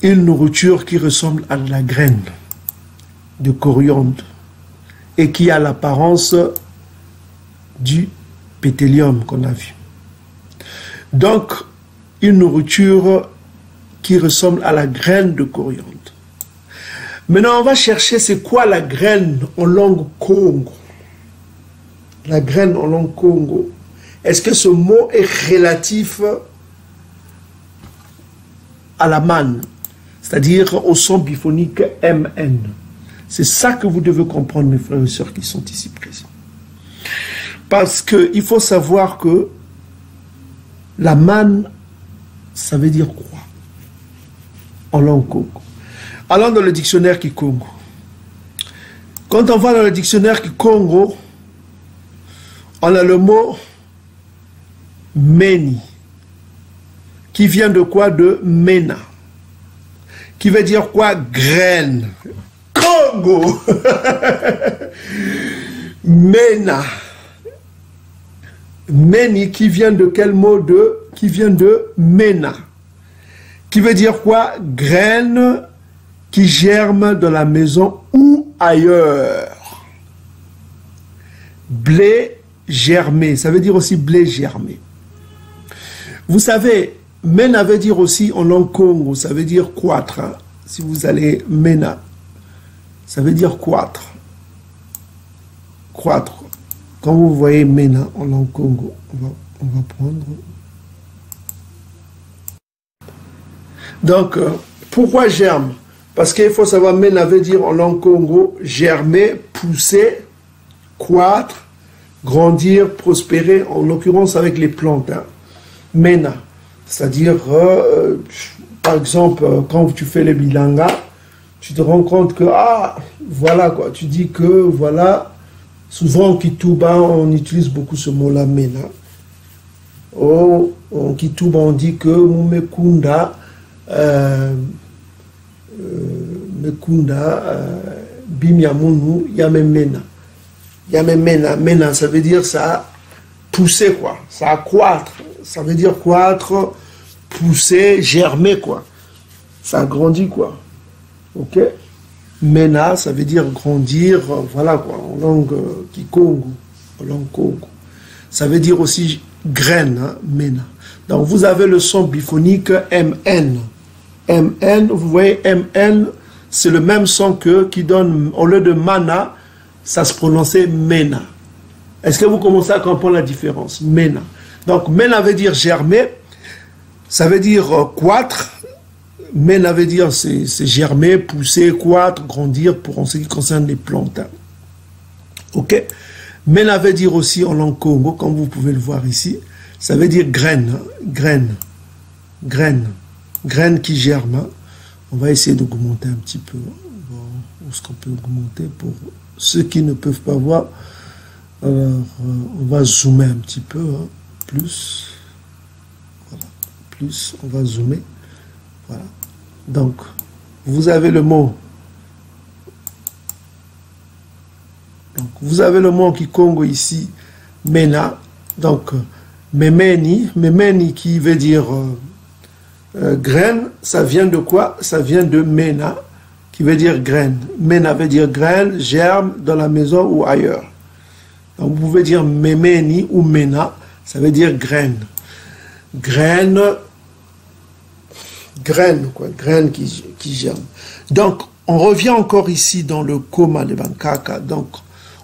une nourriture qui ressemble à la graine de coriandre et qui a l'apparence du bédélium qu'on a vu. Donc, une nourriture qui ressemble à la graine de coriandre. Maintenant, on va chercher c'est quoi la graine en langue Kongo. La graine en langue Kongo. Est-ce que ce mot est relatif à la manne, c'est-à-dire au son biphonique MN? C'est ça que vous devez comprendre, mes frères et sœurs qui sont ici présents. Parce qu'il faut savoir que la manne, ça veut dire quoi en langue Kongo? Allons dans le dictionnaire Kikongo. Quand on va dans le dictionnaire Kikongo, on a le mot Meni. qui vient de quoi? De Mena. Qui veut dire quoi? Graine. Kongo. Mena. Meni qui vient de quel mot? De, qui vient de Mena. Qui veut dire quoi? Graine qui germe dans la maison ou ailleurs. Blé germé. Ça veut dire aussi blé germé. Vous savez, Mena veut dire aussi en langue Congo, ça veut dire croître. Hein? Si vous allez Mena, ça veut dire croître. Croître. Quand vous voyez Mena en langue Congo, on va prendre. Donc, pourquoi germe? Parce qu'il faut savoir, Mena veut dire en langue Congo, germer, pousser, croître, grandir, prospérer, en l'occurrence avec les plantes. Hein. Mena, c'est-à-dire, par exemple, quand tu fais le bilanga, tu te rends compte que, ah, voilà quoi, tu dis que, voilà, souvent en Kituba, on utilise beaucoup ce mot-là, Mena. Oh, en Kituba, on dit que, Mumekunda, Mekunda, Bimyamunu, Yamemena. Yamemena, Mena, ça veut dire ça pousser quoi, ça accroître. Ça veut dire croître, pousser, germer quoi. Ça grandit quoi. Ok? Mena, ça veut dire grandir, voilà quoi, en langue Kikongo, en langue Kongo. Ça veut dire aussi graine, hein, Mena. Donc vous avez le son biphonique MN. MN, vous voyez, MN, c'est le même son que qui donne, au lieu de mana, ça se prononçait Mena. Est-ce que vous commencez à comprendre la différence? Mena. Donc, Mena veut dire germer, ça veut dire croître. Mena veut dire c'est germer, pousser, croître, grandir pour en ce qui concerne les plantes. Ok? Mena veut dire aussi en langue Congo, comme vous pouvez le voir ici, ça veut dire graine, hein? Graine, graine, graine qui germe. Hein? On va essayer d'augmenter un petit peu. Bon, est-ce qu'on peut augmenter pour ceux qui ne peuvent pas voir? Alors, on va zoomer un petit peu, hein? Plus, voilà, plus, on va zoomer, voilà. Donc, vous avez le mot, Kikongo ici, Mena, donc, Memeni, Memeni qui veut dire graine, ça vient de quoi? Ça vient de Mena, qui veut dire graine. Mena veut dire graine, germe, dans la maison ou ailleurs. Donc, vous pouvez dire Memeni ou Mena, ça veut dire graine. Graine, graine, quoi, graine qui germe. Donc, on revient encore ici dans le coma de Bankaka. Donc,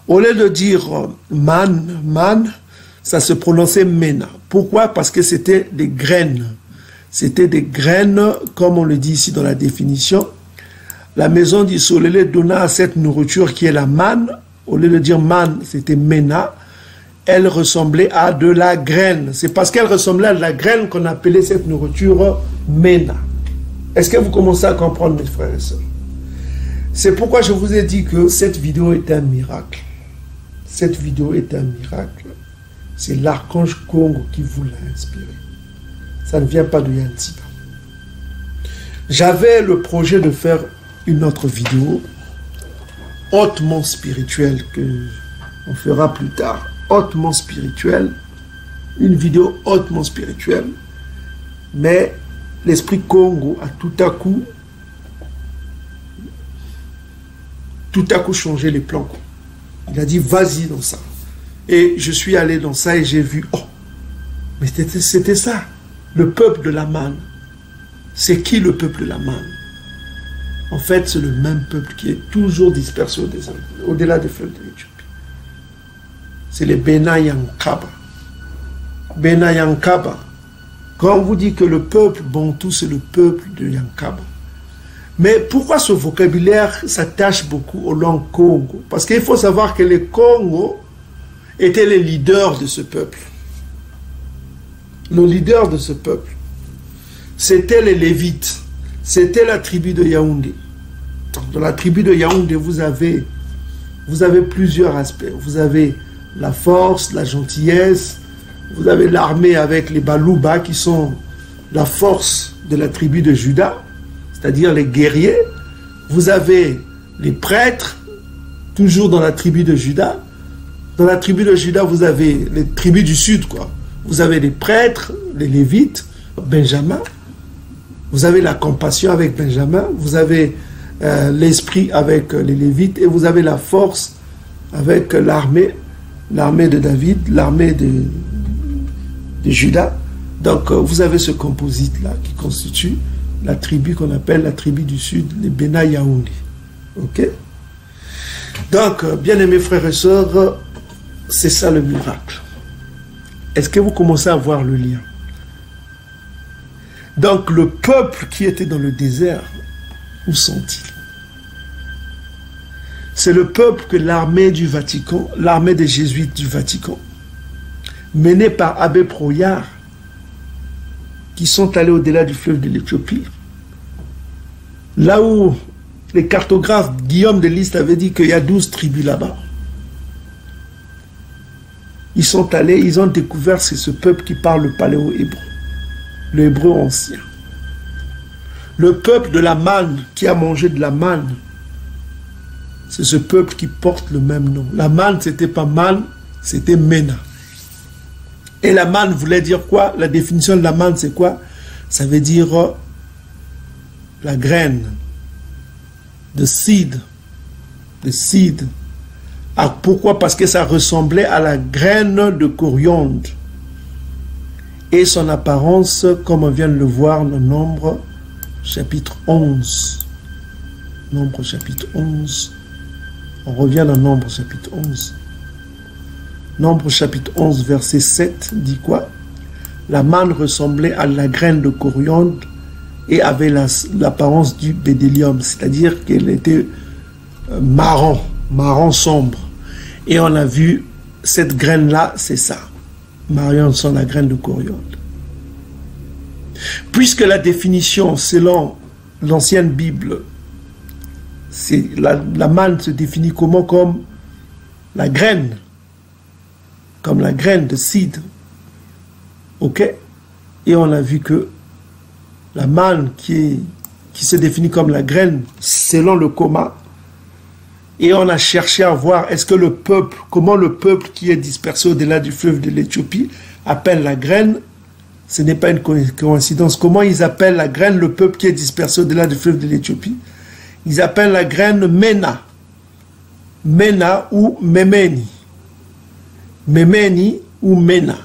au lieu de dire man, man, ça se prononçait Mena. Pourquoi? Parce que c'était des graines. C'était des graines, comme on le dit ici dans la définition. La maison du Solélé donna à cette nourriture qui est la manne. Au lieu de dire man, c'était Mena. Elle ressemblait à de la graine. C'est parce qu'elle ressemblait à de la graine qu'on appelait cette nourriture Mena. Est-ce que vous commencez à comprendre, mes frères et sœurs? C'est pourquoi je vous ai dit que cette vidéo est un miracle. Cette vidéo est un miracle. C'est l'archange Kongo qui vous l'a inspiré. Ça ne vient pas de Yantiba. J'avais le projet de faire une autre vidéo hautement spirituelle que on fera plus tard. Hautement spirituelle, une vidéo hautement spirituelle, mais l'esprit Congo a tout à coup changé les plans. Il a dit vas-y dans ça. Et je suis allé dans ça et j'ai vu, oh, mais c'était ça, le peuple de la manne. C'est qui le peuple de la manne? En fait, c'est le même peuple qui est toujours dispersé au-delà des fleuves de l'Éthiopie. C'est les Bena Yankaba. Bena Yankaba. Quand on vous dit que le peuple Bantu, c'est le peuple de Yankaba. Mais pourquoi ce vocabulaire s'attache beaucoup aux langues Congo? Parce qu'il faut savoir que les Congo étaient les leaders de ce peuple. Le leader de ce peuple, c'était les Lévites. C'était la tribu de Yaoundé. Dans la tribu de Yaoundé, vous avez plusieurs aspects. Vous avez la force, la gentillesse, vous avez l'armée avec les Balouba qui sont la force de la tribu de Juda, c'est-à-dire les guerriers. Vous avez les prêtres, toujours dans la tribu de Juda. Dans la tribu de Juda, vous avez les tribus du sud, quoi. Vous avez les prêtres, les Lévites, Benjamin. Vous avez la compassion avec Benjamin. Vous avez l'esprit avec les Lévites. Et vous avez la force avec l'armée, l'armée de David, l'armée de Juda. Donc vous avez ce composite-là qui constitue la tribu qu'on appelle la tribu du sud, les Bena Yaoundé. Ok? Donc, bien-aimés frères et sœurs, c'est ça le miracle. Est-ce que vous commencez à voir le lien? Donc, le peuple qui était dans le désert, où sont-ils? C'est le peuple que l'armée du Vatican, l'armée des jésuites du Vatican, menée par Abbé Proyard, qui sont allés au-delà du fleuve de l'Éthiopie, là où les cartographes Guillaume de Lisle avait dit qu'il y a 12 tribus là-bas. Ils sont allés, ils ont découvert c'est ce peuple qui parle le paléo-hébreu, le hébreu ancien. Le peuple de la manne, qui a mangé de la manne, c'est ce peuple qui porte le même nom. La manne, c'était pas manne, c'était Mena. Et la manne voulait dire quoi? La définition de la manne, c'est quoi? Ça veut dire la graine, de seed. Ah, pourquoi? Parce que ça ressemblait à la graine de coriandre. Et son apparence, comme on vient de le voir, le Nombre, chapitre 11. Nombre, chapitre 11. On revient dans Nombre, chapitre 11. Nombre, chapitre 11, verset 7, dit quoi? La manne ressemblait à la graine de coriandre et avait l'apparence du bédélium, c'est-à-dire qu'elle était marron. Marron sombre. Et on a vu cette graine-là, c'est ça. Marion sont la graine de coriandre. Puisque la définition, selon l'ancienne Bible, la manne se définit comment? Comme la graine. Comme la graine de cidre. Ok? Et on a vu que la manne qui se définit comme la graine, selon le coma. Et on a cherché à voir est-ce que le peuple, comment le peuple qui est dispersé au-delà du fleuve de l'Éthiopie appelle la graine. Ce n'est pas une coïncidence. Comment ils appellent la graine, le peuple qui est dispersé au-delà du fleuve de l'Éthiopie? Ils appellent la graine Mena. Mena ou Memeni. Memeni ou Mena.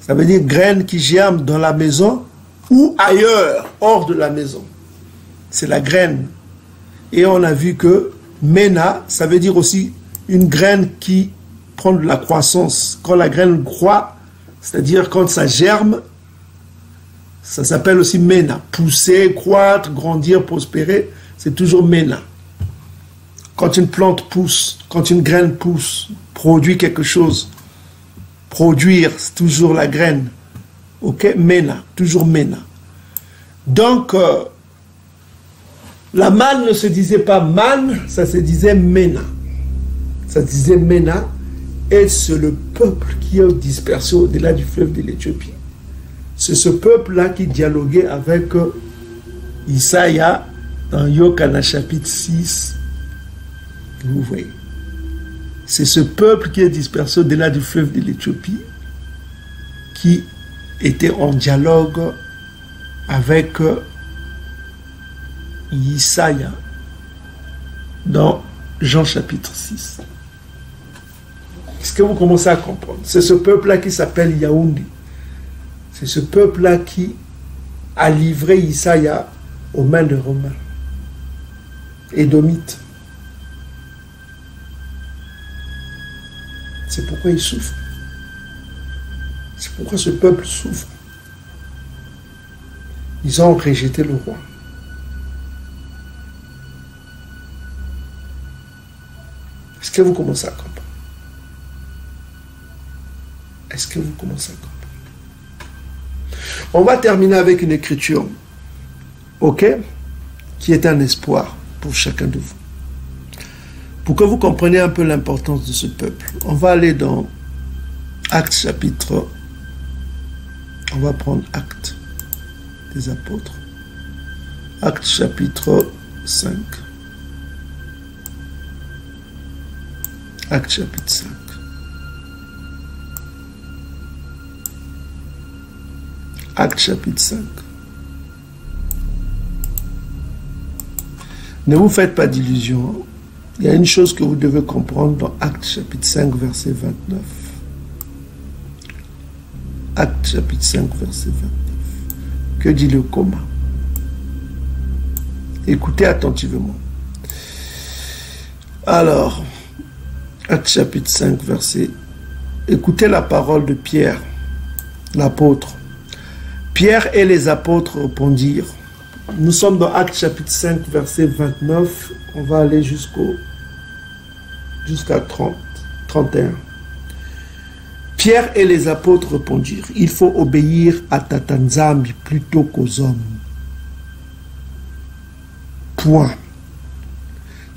Ça veut dire graine qui germe dans la maison ou ailleurs, hors de la maison. C'est la graine. Et on a vu que Mena, ça veut dire aussi une graine qui prend de la croissance. Quand la graine croît, c'est-à-dire quand ça germe, ça s'appelle aussi Mena. Pousser, croître, grandir, prospérer, c'est toujours Mena. Quand une plante pousse, quand une graine pousse, produit quelque chose, produire, c'est toujours la graine. Ok? Mena, toujours Mena. Donc, la manne ne se disait pas manne, ça se disait Mena. Ça se disait Mena, et c'est le peuple qui est dispersé au-delà du fleuve de l'Éthiopie. C'est ce peuple-là qui dialoguait avec Isaïe dans Yokana chapitre 6. Vous voyez. C'est ce peuple qui est dispersé au-delà du fleuve de l'Éthiopie qui était en dialogue avec Isaïe dans Jean chapitre 6. Est-ce que vous commencez à comprendre? C'est ce peuple-là qui s'appelle Yaoundé. C'est ce peuple-là qui a livré Isaïe aux mains de Romains, Édomites. C'est pourquoi il souffre. C'est pourquoi ce peuple souffre. Ils ont rejeté le roi. Est-ce que vous commencez à comprendre? Est-ce que vous commencez à comprendre? On va terminer avec une écriture, ok, qui est un espoir pour chacun de vous. Pour que vous compreniez un peu l'importance de ce peuple, on va aller dans Actes chapitre. On va prendre Actes. des apôtres. Actes chapitre 5. Actes chapitre 5. Actes chapitre 5. Ne vous faites pas d'illusions. Il y a une chose que vous devez comprendre dans Actes chapitre 5, verset 29. Actes chapitre 5, verset 29. Que dit le commun? Écoutez attentivement. Alors, Actes chapitre 5, verset... Écoutez la parole de Pierre, l'apôtre. Pierre et les apôtres répondirent. Nous sommes dans Actes chapitre 5, verset 29. On va aller jusqu'à 31. Pierre et les apôtres répondirent, il faut obéir à Tatanzambi plutôt qu'aux hommes. Point.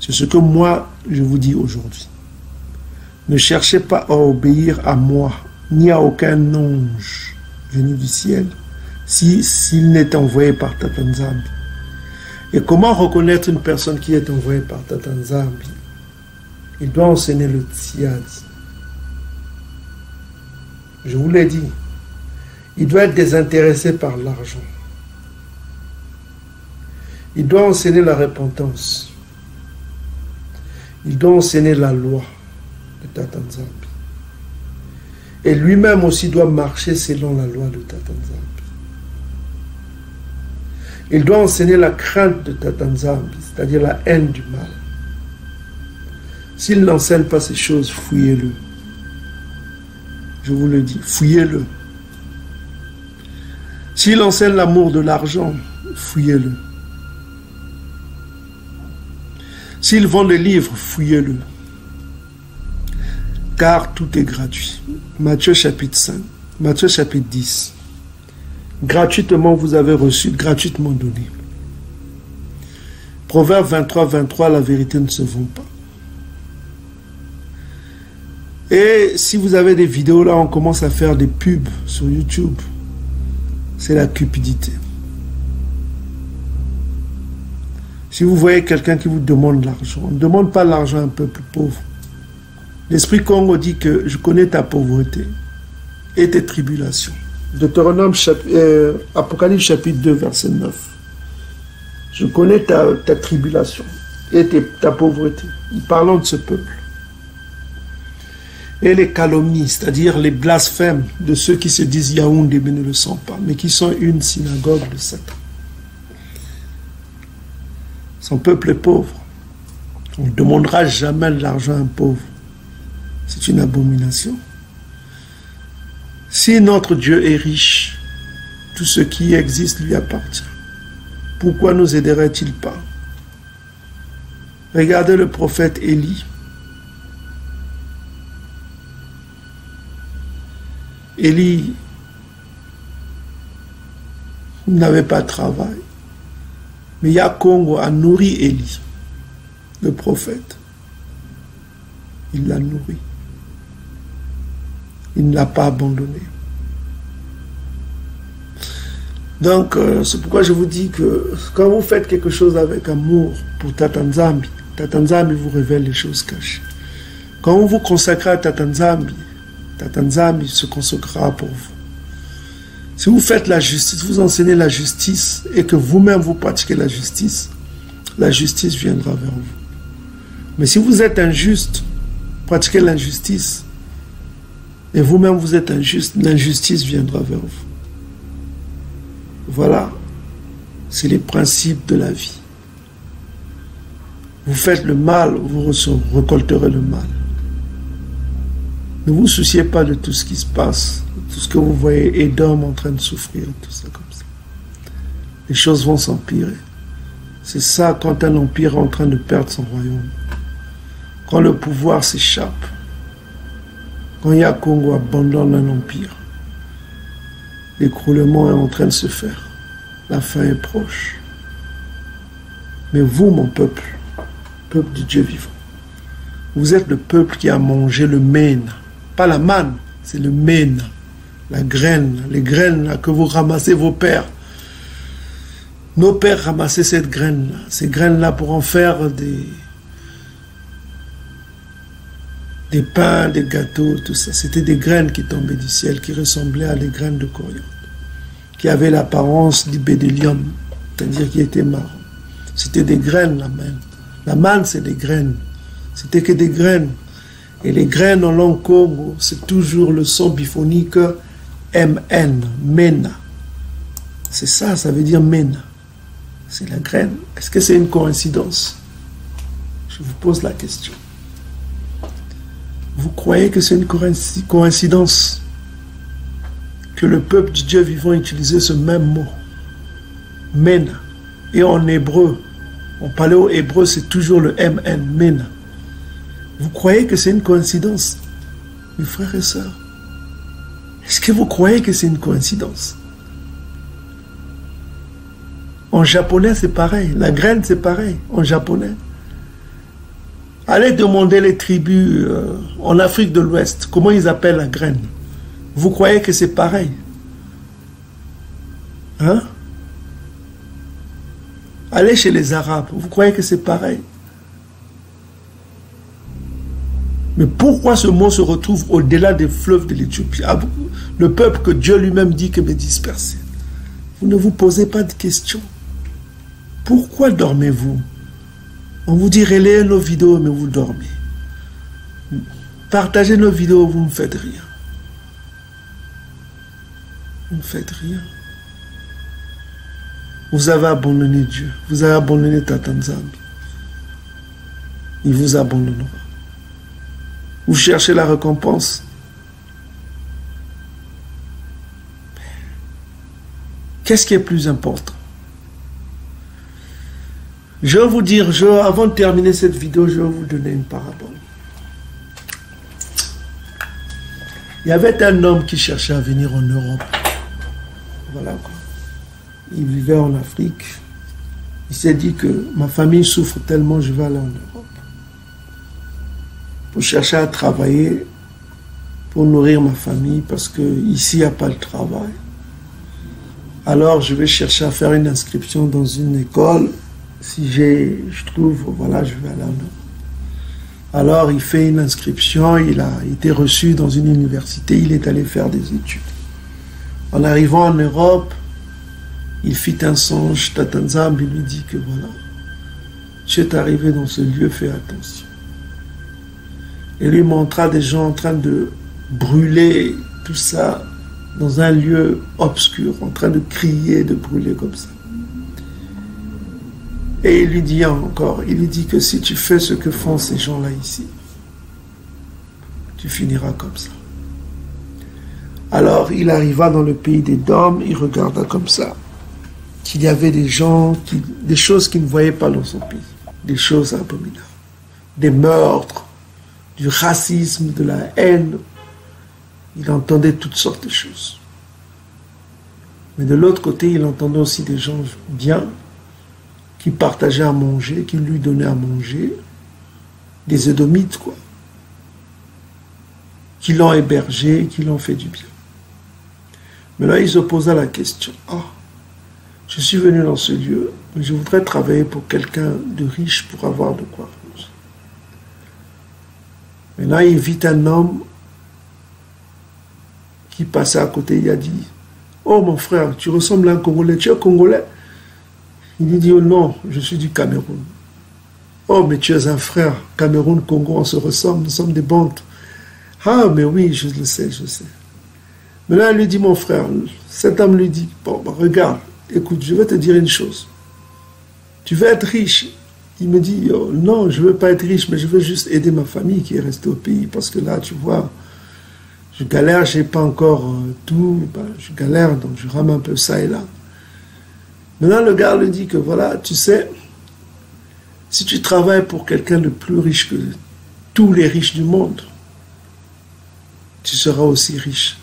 C'est ce que moi, je vous dis aujourd'hui. Ne cherchez pas à obéir à moi, ni à aucun ange venu du ciel, s'il n'est envoyé par Tatanzambi. Et comment reconnaître une personne qui est envoyée par Tatanzambi? Il doit enseigner le Thiyadi. Je vous l'ai dit, il doit être désintéressé par l'argent. Il doit enseigner la repentance. Il doit enseigner la loi de Tatanzambi. Et lui-même aussi doit marcher selon la loi de Tatanzambi. Il doit enseigner la crainte de Tatanzambi, c'est-à-dire la haine du mal. S'il n'enseigne pas ces choses, fouillez-le. Je vous le dis, fouillez-le. S'il enseigne l'amour de l'argent, fouillez-le. S'il vend des livres, fouillez-le. Car tout est gratuit. Matthieu chapitre 5, Matthieu chapitre 10. Gratuitement vous avez reçu, gratuitement donné. Proverbe 23, 23, la vérité ne se vend pas. Et si vous avez des vidéos là, on commence à faire des pubs sur YouTube. C'est la cupidité. Si vous voyez quelqu'un qui vous demande l'argent, on ne demande pas l'argent à un peuple pauvre. L'esprit Kongo dit que je connais ta pauvreté et tes tribulations. Deutéronome, Apocalypse chapitre 2, verset 9. Je connais ta tribulation et ta pauvreté. Nous parlons de ce peuple. Et les calomnies, c'est-à-dire les blasphèmes de ceux qui se disent Yaoundé mais ne le sont pas, mais qui sont une synagogue de Satan. Son peuple est pauvre. On ne demandera jamais de l'argent à un pauvre. C'est une abomination. Si notre Dieu est riche, tout ce qui existe lui appartient. Pourquoi nous aiderait-il pas? Regardez le prophète Élie. Élie n'avait pas de travail, mais Yakongo a nourri Élie, le prophète. Il l'a nourri. Il ne l'a pas abandonné. Donc, c'est pourquoi je vous dis que quand vous faites quelque chose avec amour pour Tatanzambi, Tatanzambi vous révèle les choses cachées. Quand vous vous consacrez à Tatanzambi, Tatanzambi se consacrera pour vous. Si vous faites la justice, vous enseignez la justice et que vous-même vous pratiquez la justice viendra vers vous. Mais si vous êtes injuste, pratiquez l'injustice. Et vous-même, vous êtes injuste, l'injustice viendra vers vous. Voilà, c'est les principes de la vie. Vous faites le mal, vous récolterez le mal. Ne vous souciez pas de tout ce qui se passe, de tout ce que vous voyez, Edom en train de souffrir, tout ça comme ça. Les choses vont s'empirer. C'est ça quand un empire est en train de perdre son royaume. Quand le pouvoir s'échappe. Quand Yakongo abandonne un empire, l'écroulement est en train de se faire. La fin est proche. Mais vous, mon peuple, peuple du Dieu vivant, vous êtes le peuple qui a mangé le Mena. Pas la manne, c'est le Mena, la graine, les graines que vous ramassez vos pères. nos pères ramassaient cette graine-là, ces graines-là pour en faire des pains, des gâteaux, tout ça. C'était des graines qui tombaient du ciel, qui ressemblaient à des graines de coriandre, qui avaient l'apparence du bédélium, c'est-à-dire qui était marron. C'était des graines, la manne. La manne, c'est des graines. C'était que des graines. Et les graines en langue congo, c'est toujours le son biphonique MN, Mena. C'est ça, ça veut dire Mena. C'est la graine. Est-ce que c'est une coïncidence? Je vous pose la question. Vous croyez que c'est une coïncidence que le peuple du Dieu vivant utilisait ce même mot, Mena? Et en hébreu, en paléo-hébreu, c'est toujours le MN, Mena. Vous croyez que c'est une coïncidence, mes frères et sœurs? Est-ce que vous croyez que c'est une coïncidence? En japonais, c'est pareil. La graine, c'est pareil. En japonais. Allez demander les tribus en Afrique de l'Ouest comment ils appellent la graine. Vous croyez que c'est pareil? Hein? Allez chez les Arabes. Vous croyez que c'est pareil? Mais pourquoi ce mot se retrouve au-delà des fleuves de l'Éthiopie, le peuple que Dieu lui-même dit que me disperser? Vous ne vous posez pas de questions. Pourquoi dormez-vous? On vous dit relayez nos vidéos, mais vous dormez. Partagez nos vidéos, vous ne faites rien. Vous ne faites rien. Vous avez abandonné Dieu. Vous avez abandonné Tatanzambi. Il vous abandonnera. Vous cherchez la récompense. Qu'est-ce qui est plus important? Je vais vous dire, avant de terminer cette vidéo, je vais vous donner une parabole. Il y avait un homme qui cherchait à venir en Europe. Voilà quoi. Il vivait en Afrique. Il s'est dit que ma famille souffre tellement, je vais aller en Europe. Pour chercher à travailler, pour nourrir ma famille, parce qu'ici, il n'y a pas de travail. Alors, je vais chercher à faire une inscription dans une école. Si je trouve, voilà, je vais aller en Europe. Alors, il fait une inscription, il a été reçu dans une université, il est allé faire des études. En arrivant en Europe, il fit un songe. Tatanzambi lui dit que voilà, tu es arrivé dans ce lieu, fais attention. Et lui montra des gens en train de brûler tout ça dans un lieu obscur, en train de crier, de brûler comme ça. Et il lui dit encore, il lui dit que si tu fais ce que font ces gens-là ici, tu finiras comme ça. Alors il arriva dans le pays d'Edom, il regarda comme ça, qu'il y avait des gens, des choses qu'il ne voyait pas dans son pays, des choses abominables, des meurtres, du racisme, de la haine. Il entendait toutes sortes de choses. Mais de l'autre côté, il entendait aussi des gens bien, qui partageaient à manger, qui lui donnaient à manger, des Édomites, quoi, qui l'ont hébergé, qui l'ont fait du bien. Mais là, il se posa la question, « Ah, je suis venu dans ce lieu, mais je voudrais travailler pour quelqu'un de riche pour avoir de quoi. » Et là, il vit un homme qui passait à côté. Il a dit, « Oh, mon frère, tu ressembles à un Congolais. Tu es Congolais ?» Il lui dit, « Oh non, je suis du Cameroun. »« Oh, mais tu es un frère. Cameroun, Congo, on se ressemble. Nous sommes des bandes. »« Ah, mais oui, je le sais, je sais. » Mais là, il lui dit, « Mon frère, cet homme lui dit, « Bon, bah, regarde, écoute, je vais te dire une chose. Tu veux être riche. » Il me dit, oh, non, je ne veux pas être riche, mais je veux juste aider ma famille qui est restée au pays. Parce que là, tu vois, je galère, je n'ai pas encore tout. Ben, je galère, donc je rame un peu ça et là. Maintenant, le gars lui dit que voilà, tu sais, si tu travailles pour quelqu'un de plus riche que tous les riches du monde, tu seras aussi riche.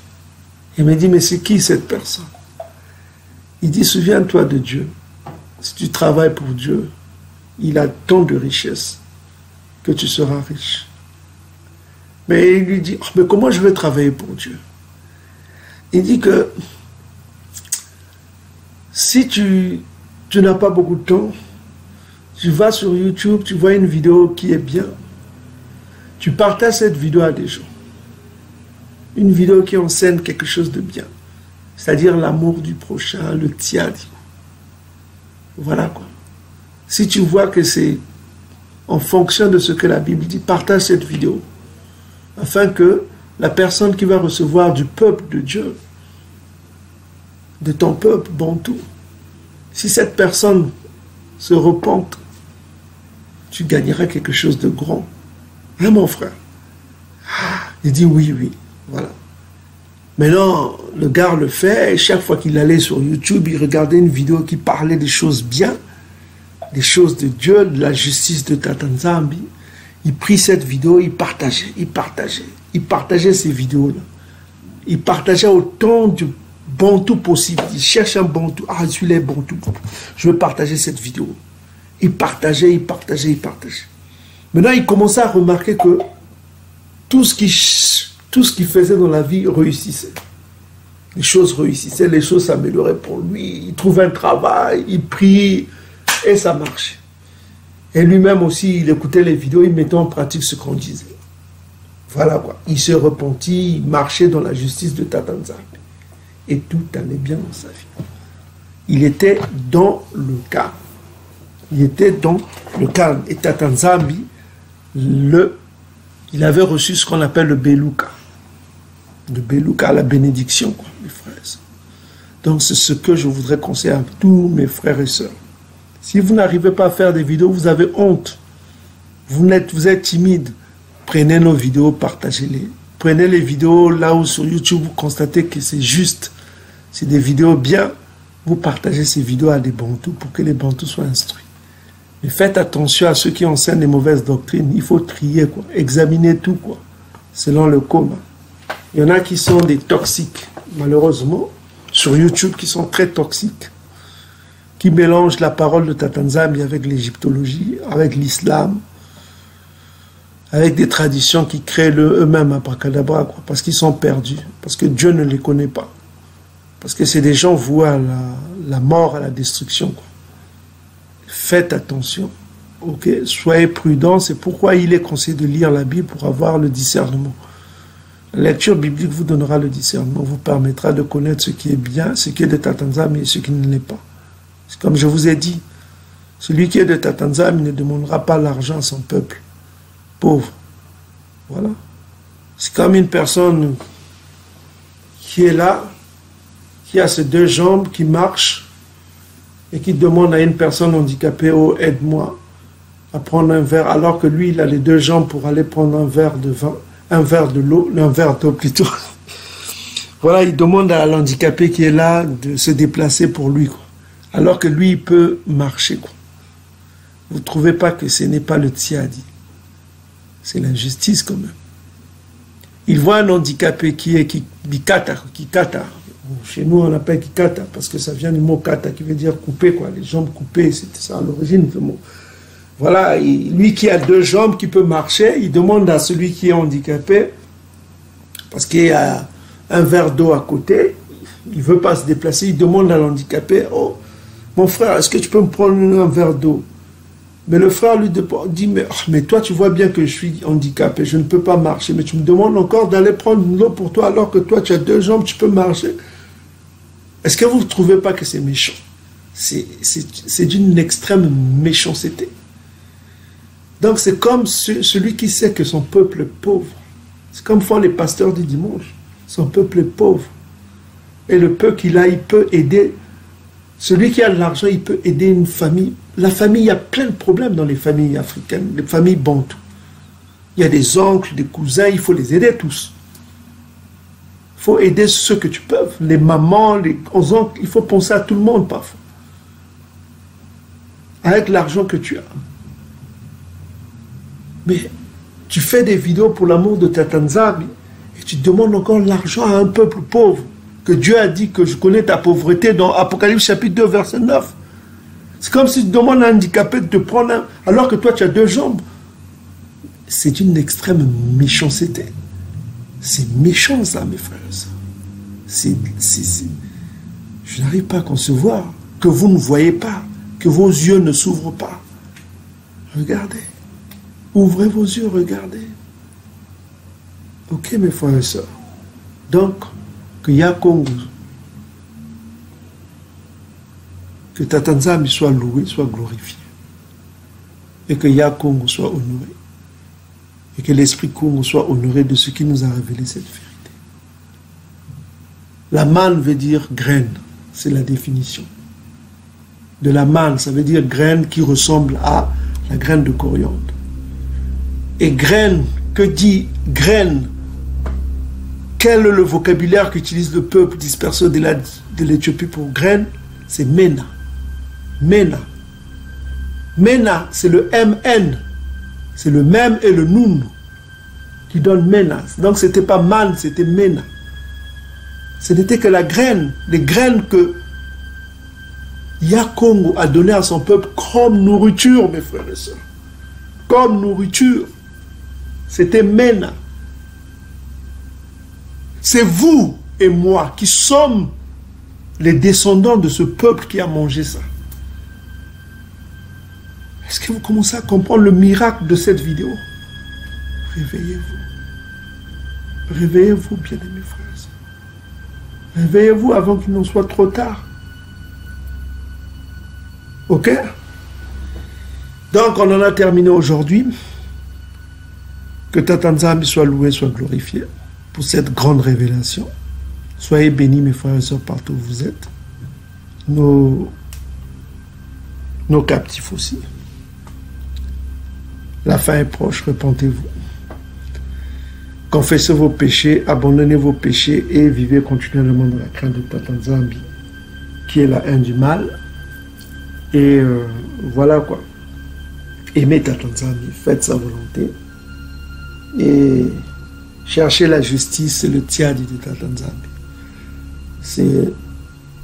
Il me dit, mais c'est qui cette personne? Il dit, souviens-toi de Dieu. Si tu travailles pour Dieu, il a tant de richesses que tu seras riche. Mais il lui dit, oh, mais comment je vais travailler pour Dieu? Il dit que si tu tu n'as pas beaucoup de temps, tu vas sur YouTube, tu vois une vidéo qui est bien, tu partages cette vidéo à des gens. Une vidéo qui enseigne quelque chose de bien, c'est-à-dire l'amour du prochain, le Thiyadi. Voilà quoi. Si tu vois que c'est en fonction de ce que la Bible dit, partage cette vidéo, afin que la personne qui va recevoir du peuple de Dieu, de ton peuple, Bantu, si cette personne se repente, tu gagneras quelque chose de grand. Hein, mon frère? Il dit oui, oui. Voilà. Maintenant, le gars le fait, et chaque fois qu'il allait sur YouTube, il regardait une vidéo qui parlait des choses bien, des choses de Dieu, de la justice de Tatanzambi. Il prit cette vidéo, il partageait ces vidéos-là. Il partageait autant de Bantu possible. Il cherche un Bantu. Ah, celui-là est Bantu. Je veux partager cette vidéo. Il partageait. Maintenant, il commençait à remarquer que tout ce qu'il faisait dans la vie réussissait. Les choses réussissaient, les choses s'amélioraient pour lui. Il trouvait un travail, il prie et ça marchait. Et lui-même aussi, il écoutait les vidéos, il mettait en pratique ce qu'on disait. Voilà quoi. Il se repentit, il marchait dans la justice de Tatanzambi. Et tout allait bien dans sa vie. Il était dans le calme. Et Tatanzambi, il avait reçu ce qu'on appelle le Belouka. Le Belouka, la bénédiction, quoi, mes frères et sœurs. Donc, c'est ce que je voudrais conseiller à tous mes frères et sœurs. Si vous n'arrivez pas à faire des vidéos, vous avez honte. Vous êtes timide. Prenez nos vidéos, partagez-les. Prenez les vidéos là où sur YouTube, vous constatez que c'est juste. C'est des vidéos bien. Vous partagez ces vidéos à des Bantus pour que les Bantus soient instruits. Mais faites attention à ceux qui enseignent les mauvaises doctrines. Il faut trier, quoi. Examiner tout, quoi. Selon le commun. Il y en a qui sont des toxiques, malheureusement, sur YouTube, qui sont très toxiques, qui mélangent la parole de Tatanzambi avec l'égyptologie, avec l'islam, avec des traditions qui créent eux-mêmes abracadabra, quoi, parce qu'ils sont perdus, parce que Dieu ne les connaît pas, parce que c'est des gens voués à la mort, à la destruction, quoi. Faites attention, ok, soyez prudents, c'est pourquoi il est conseillé de lire la Bible pour avoir le discernement. La lecture biblique vous donnera le discernement, vous permettra de connaître ce qui est bien, ce qui est de Tatanzambi et ce qui ne l'est pas. C'est comme je vous ai dit, celui qui est de Tatanzambi ne demandera pas l'argent à son peuple pauvre. Voilà. C'est comme une personne qui est là, qui a ses deux jambes, qui marche, et qui demande à une personne handicapée, oh, aide-moi à prendre un verre, alors que lui, il a les deux jambes pour aller prendre un verre de vin, un verre de l'eau, un verre d'eau plutôt. Voilà, il demande à l'handicapé qui est là de se déplacer pour lui, quoi. Alors que lui, il peut marcher, quoi. Vous ne trouvez pas que ce n'est pas le Thiyadi? C'est l'injustice, quand même. Il voit un handicapé qui est kikata. Chez nous, on l'appelle kikata, parce que ça vient du mot kata, qui veut dire couper, quoi. Les jambes coupées, c'était ça à l'origine, le mot. Voilà, lui qui a deux jambes, qui peut marcher, il demande à celui qui est handicapé, parce qu'il y a un verre d'eau à côté, il ne veut pas se déplacer, il demande à l'handicapé, oh, mon frère, est-ce que tu peux me prendre un verre d'eau? Mais le frère lui dit, mais toi, tu vois bien que je suis handicapé, je ne peux pas marcher, mais tu me demandes encore d'aller prendre l'eau pour toi, alors que toi, tu as deux jambes, tu peux marcher. Est-ce que vous ne trouvez pas que c'est méchant? C'est d'une extrême méchanceté. Donc, c'est comme celui qui sait que son peuple est pauvre. C'est comme font les pasteurs du dimanche. Son peuple est pauvre. Et le peu qu'il a, il peut aider. Celui qui a de l'argent, il peut aider une famille. La famille, il y a plein de problèmes dans les familles africaines, les familles bantoues. Il y a des oncles, des cousins, il faut les aider tous. Il faut aider ceux que tu peux. Les mamans, les oncles, il faut penser à tout le monde parfois. Avec l'argent que tu as. Mais tu fais des vidéos pour l'amour de Tatanzambi et tu demandes encore l'argent à un peuple pauvre. Que Dieu a dit que je connais ta pauvreté dans Apocalypse chapitre 2, verset 9. C'est comme si tu demandes à un handicapé de te prendre un, alors que toi tu as deux jambes. C'est une extrême méchanceté. C'est méchant ça, mes frères. Je n'arrive pas à concevoir que vous ne voyez pas que vos yeux ne s'ouvrent pas. Regardez. Ouvrez vos yeux, regardez. Ok, mes frères et sœurs. Donc, que Yakongo, que Tatanzambi soit loué, soit glorifié. Et que Yakongo soit honoré. Et que l'Esprit Kongo soit honoré de ce qui nous a révélé cette vérité. La manne veut dire graine, c'est la définition. De la manne, ça veut dire graine qui ressemble à la graine de coriandre. Et graine, que dit graine? Quel est le vocabulaire qu'utilise le peuple dispersé de l'Éthiopie pour graine? C'est Mena. Mena. Mena, c'est le MN. C'est le même et le noun qui donne Mena. Donc ce n'était pas man, c'était Mena. Ce n'était que la graine, les graines que Yakongo a donné à son peuple comme nourriture, mes frères et sœurs. Comme nourriture. C'était Mena. C'est vous et moi qui sommes les descendants de ce peuple qui a mangé ça. Est-ce que vous commencez à comprendre le miracle de cette vidéo? Réveillez-vous. Réveillez-vous, bien-aimés frères et sœurs. Réveillez-vous avant qu'il n'en soit trop tard. Ok? Donc, on en a terminé aujourd'hui. Que Tatanzambi soit loué, soit glorifié pour cette grande révélation. Soyez bénis, mes frères et sœurs, partout où vous êtes. Nos captifs aussi. La fin est proche, repentez-vous. Confessez vos péchés, abandonnez vos péchés et vivez continuellement dans la crainte de Tatanzambi, qui est la haine du mal. Et voilà quoi. Aimez Tatanzambi, faites sa volonté. Et cherchez la justice, c'est le Thiyadi de Tatanzambi. C'est.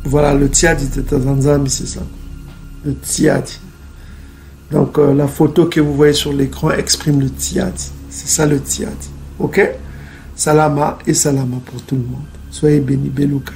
Voilà, le Thiyadi de Tatanzambi, c'est ça. Le Thiyadi. Donc, la photo que vous voyez sur l'écran exprime le Thiyadi. C'est ça le Thiyadi. Ok? Salama et salama pour tout le monde. Soyez bénis, Belouka.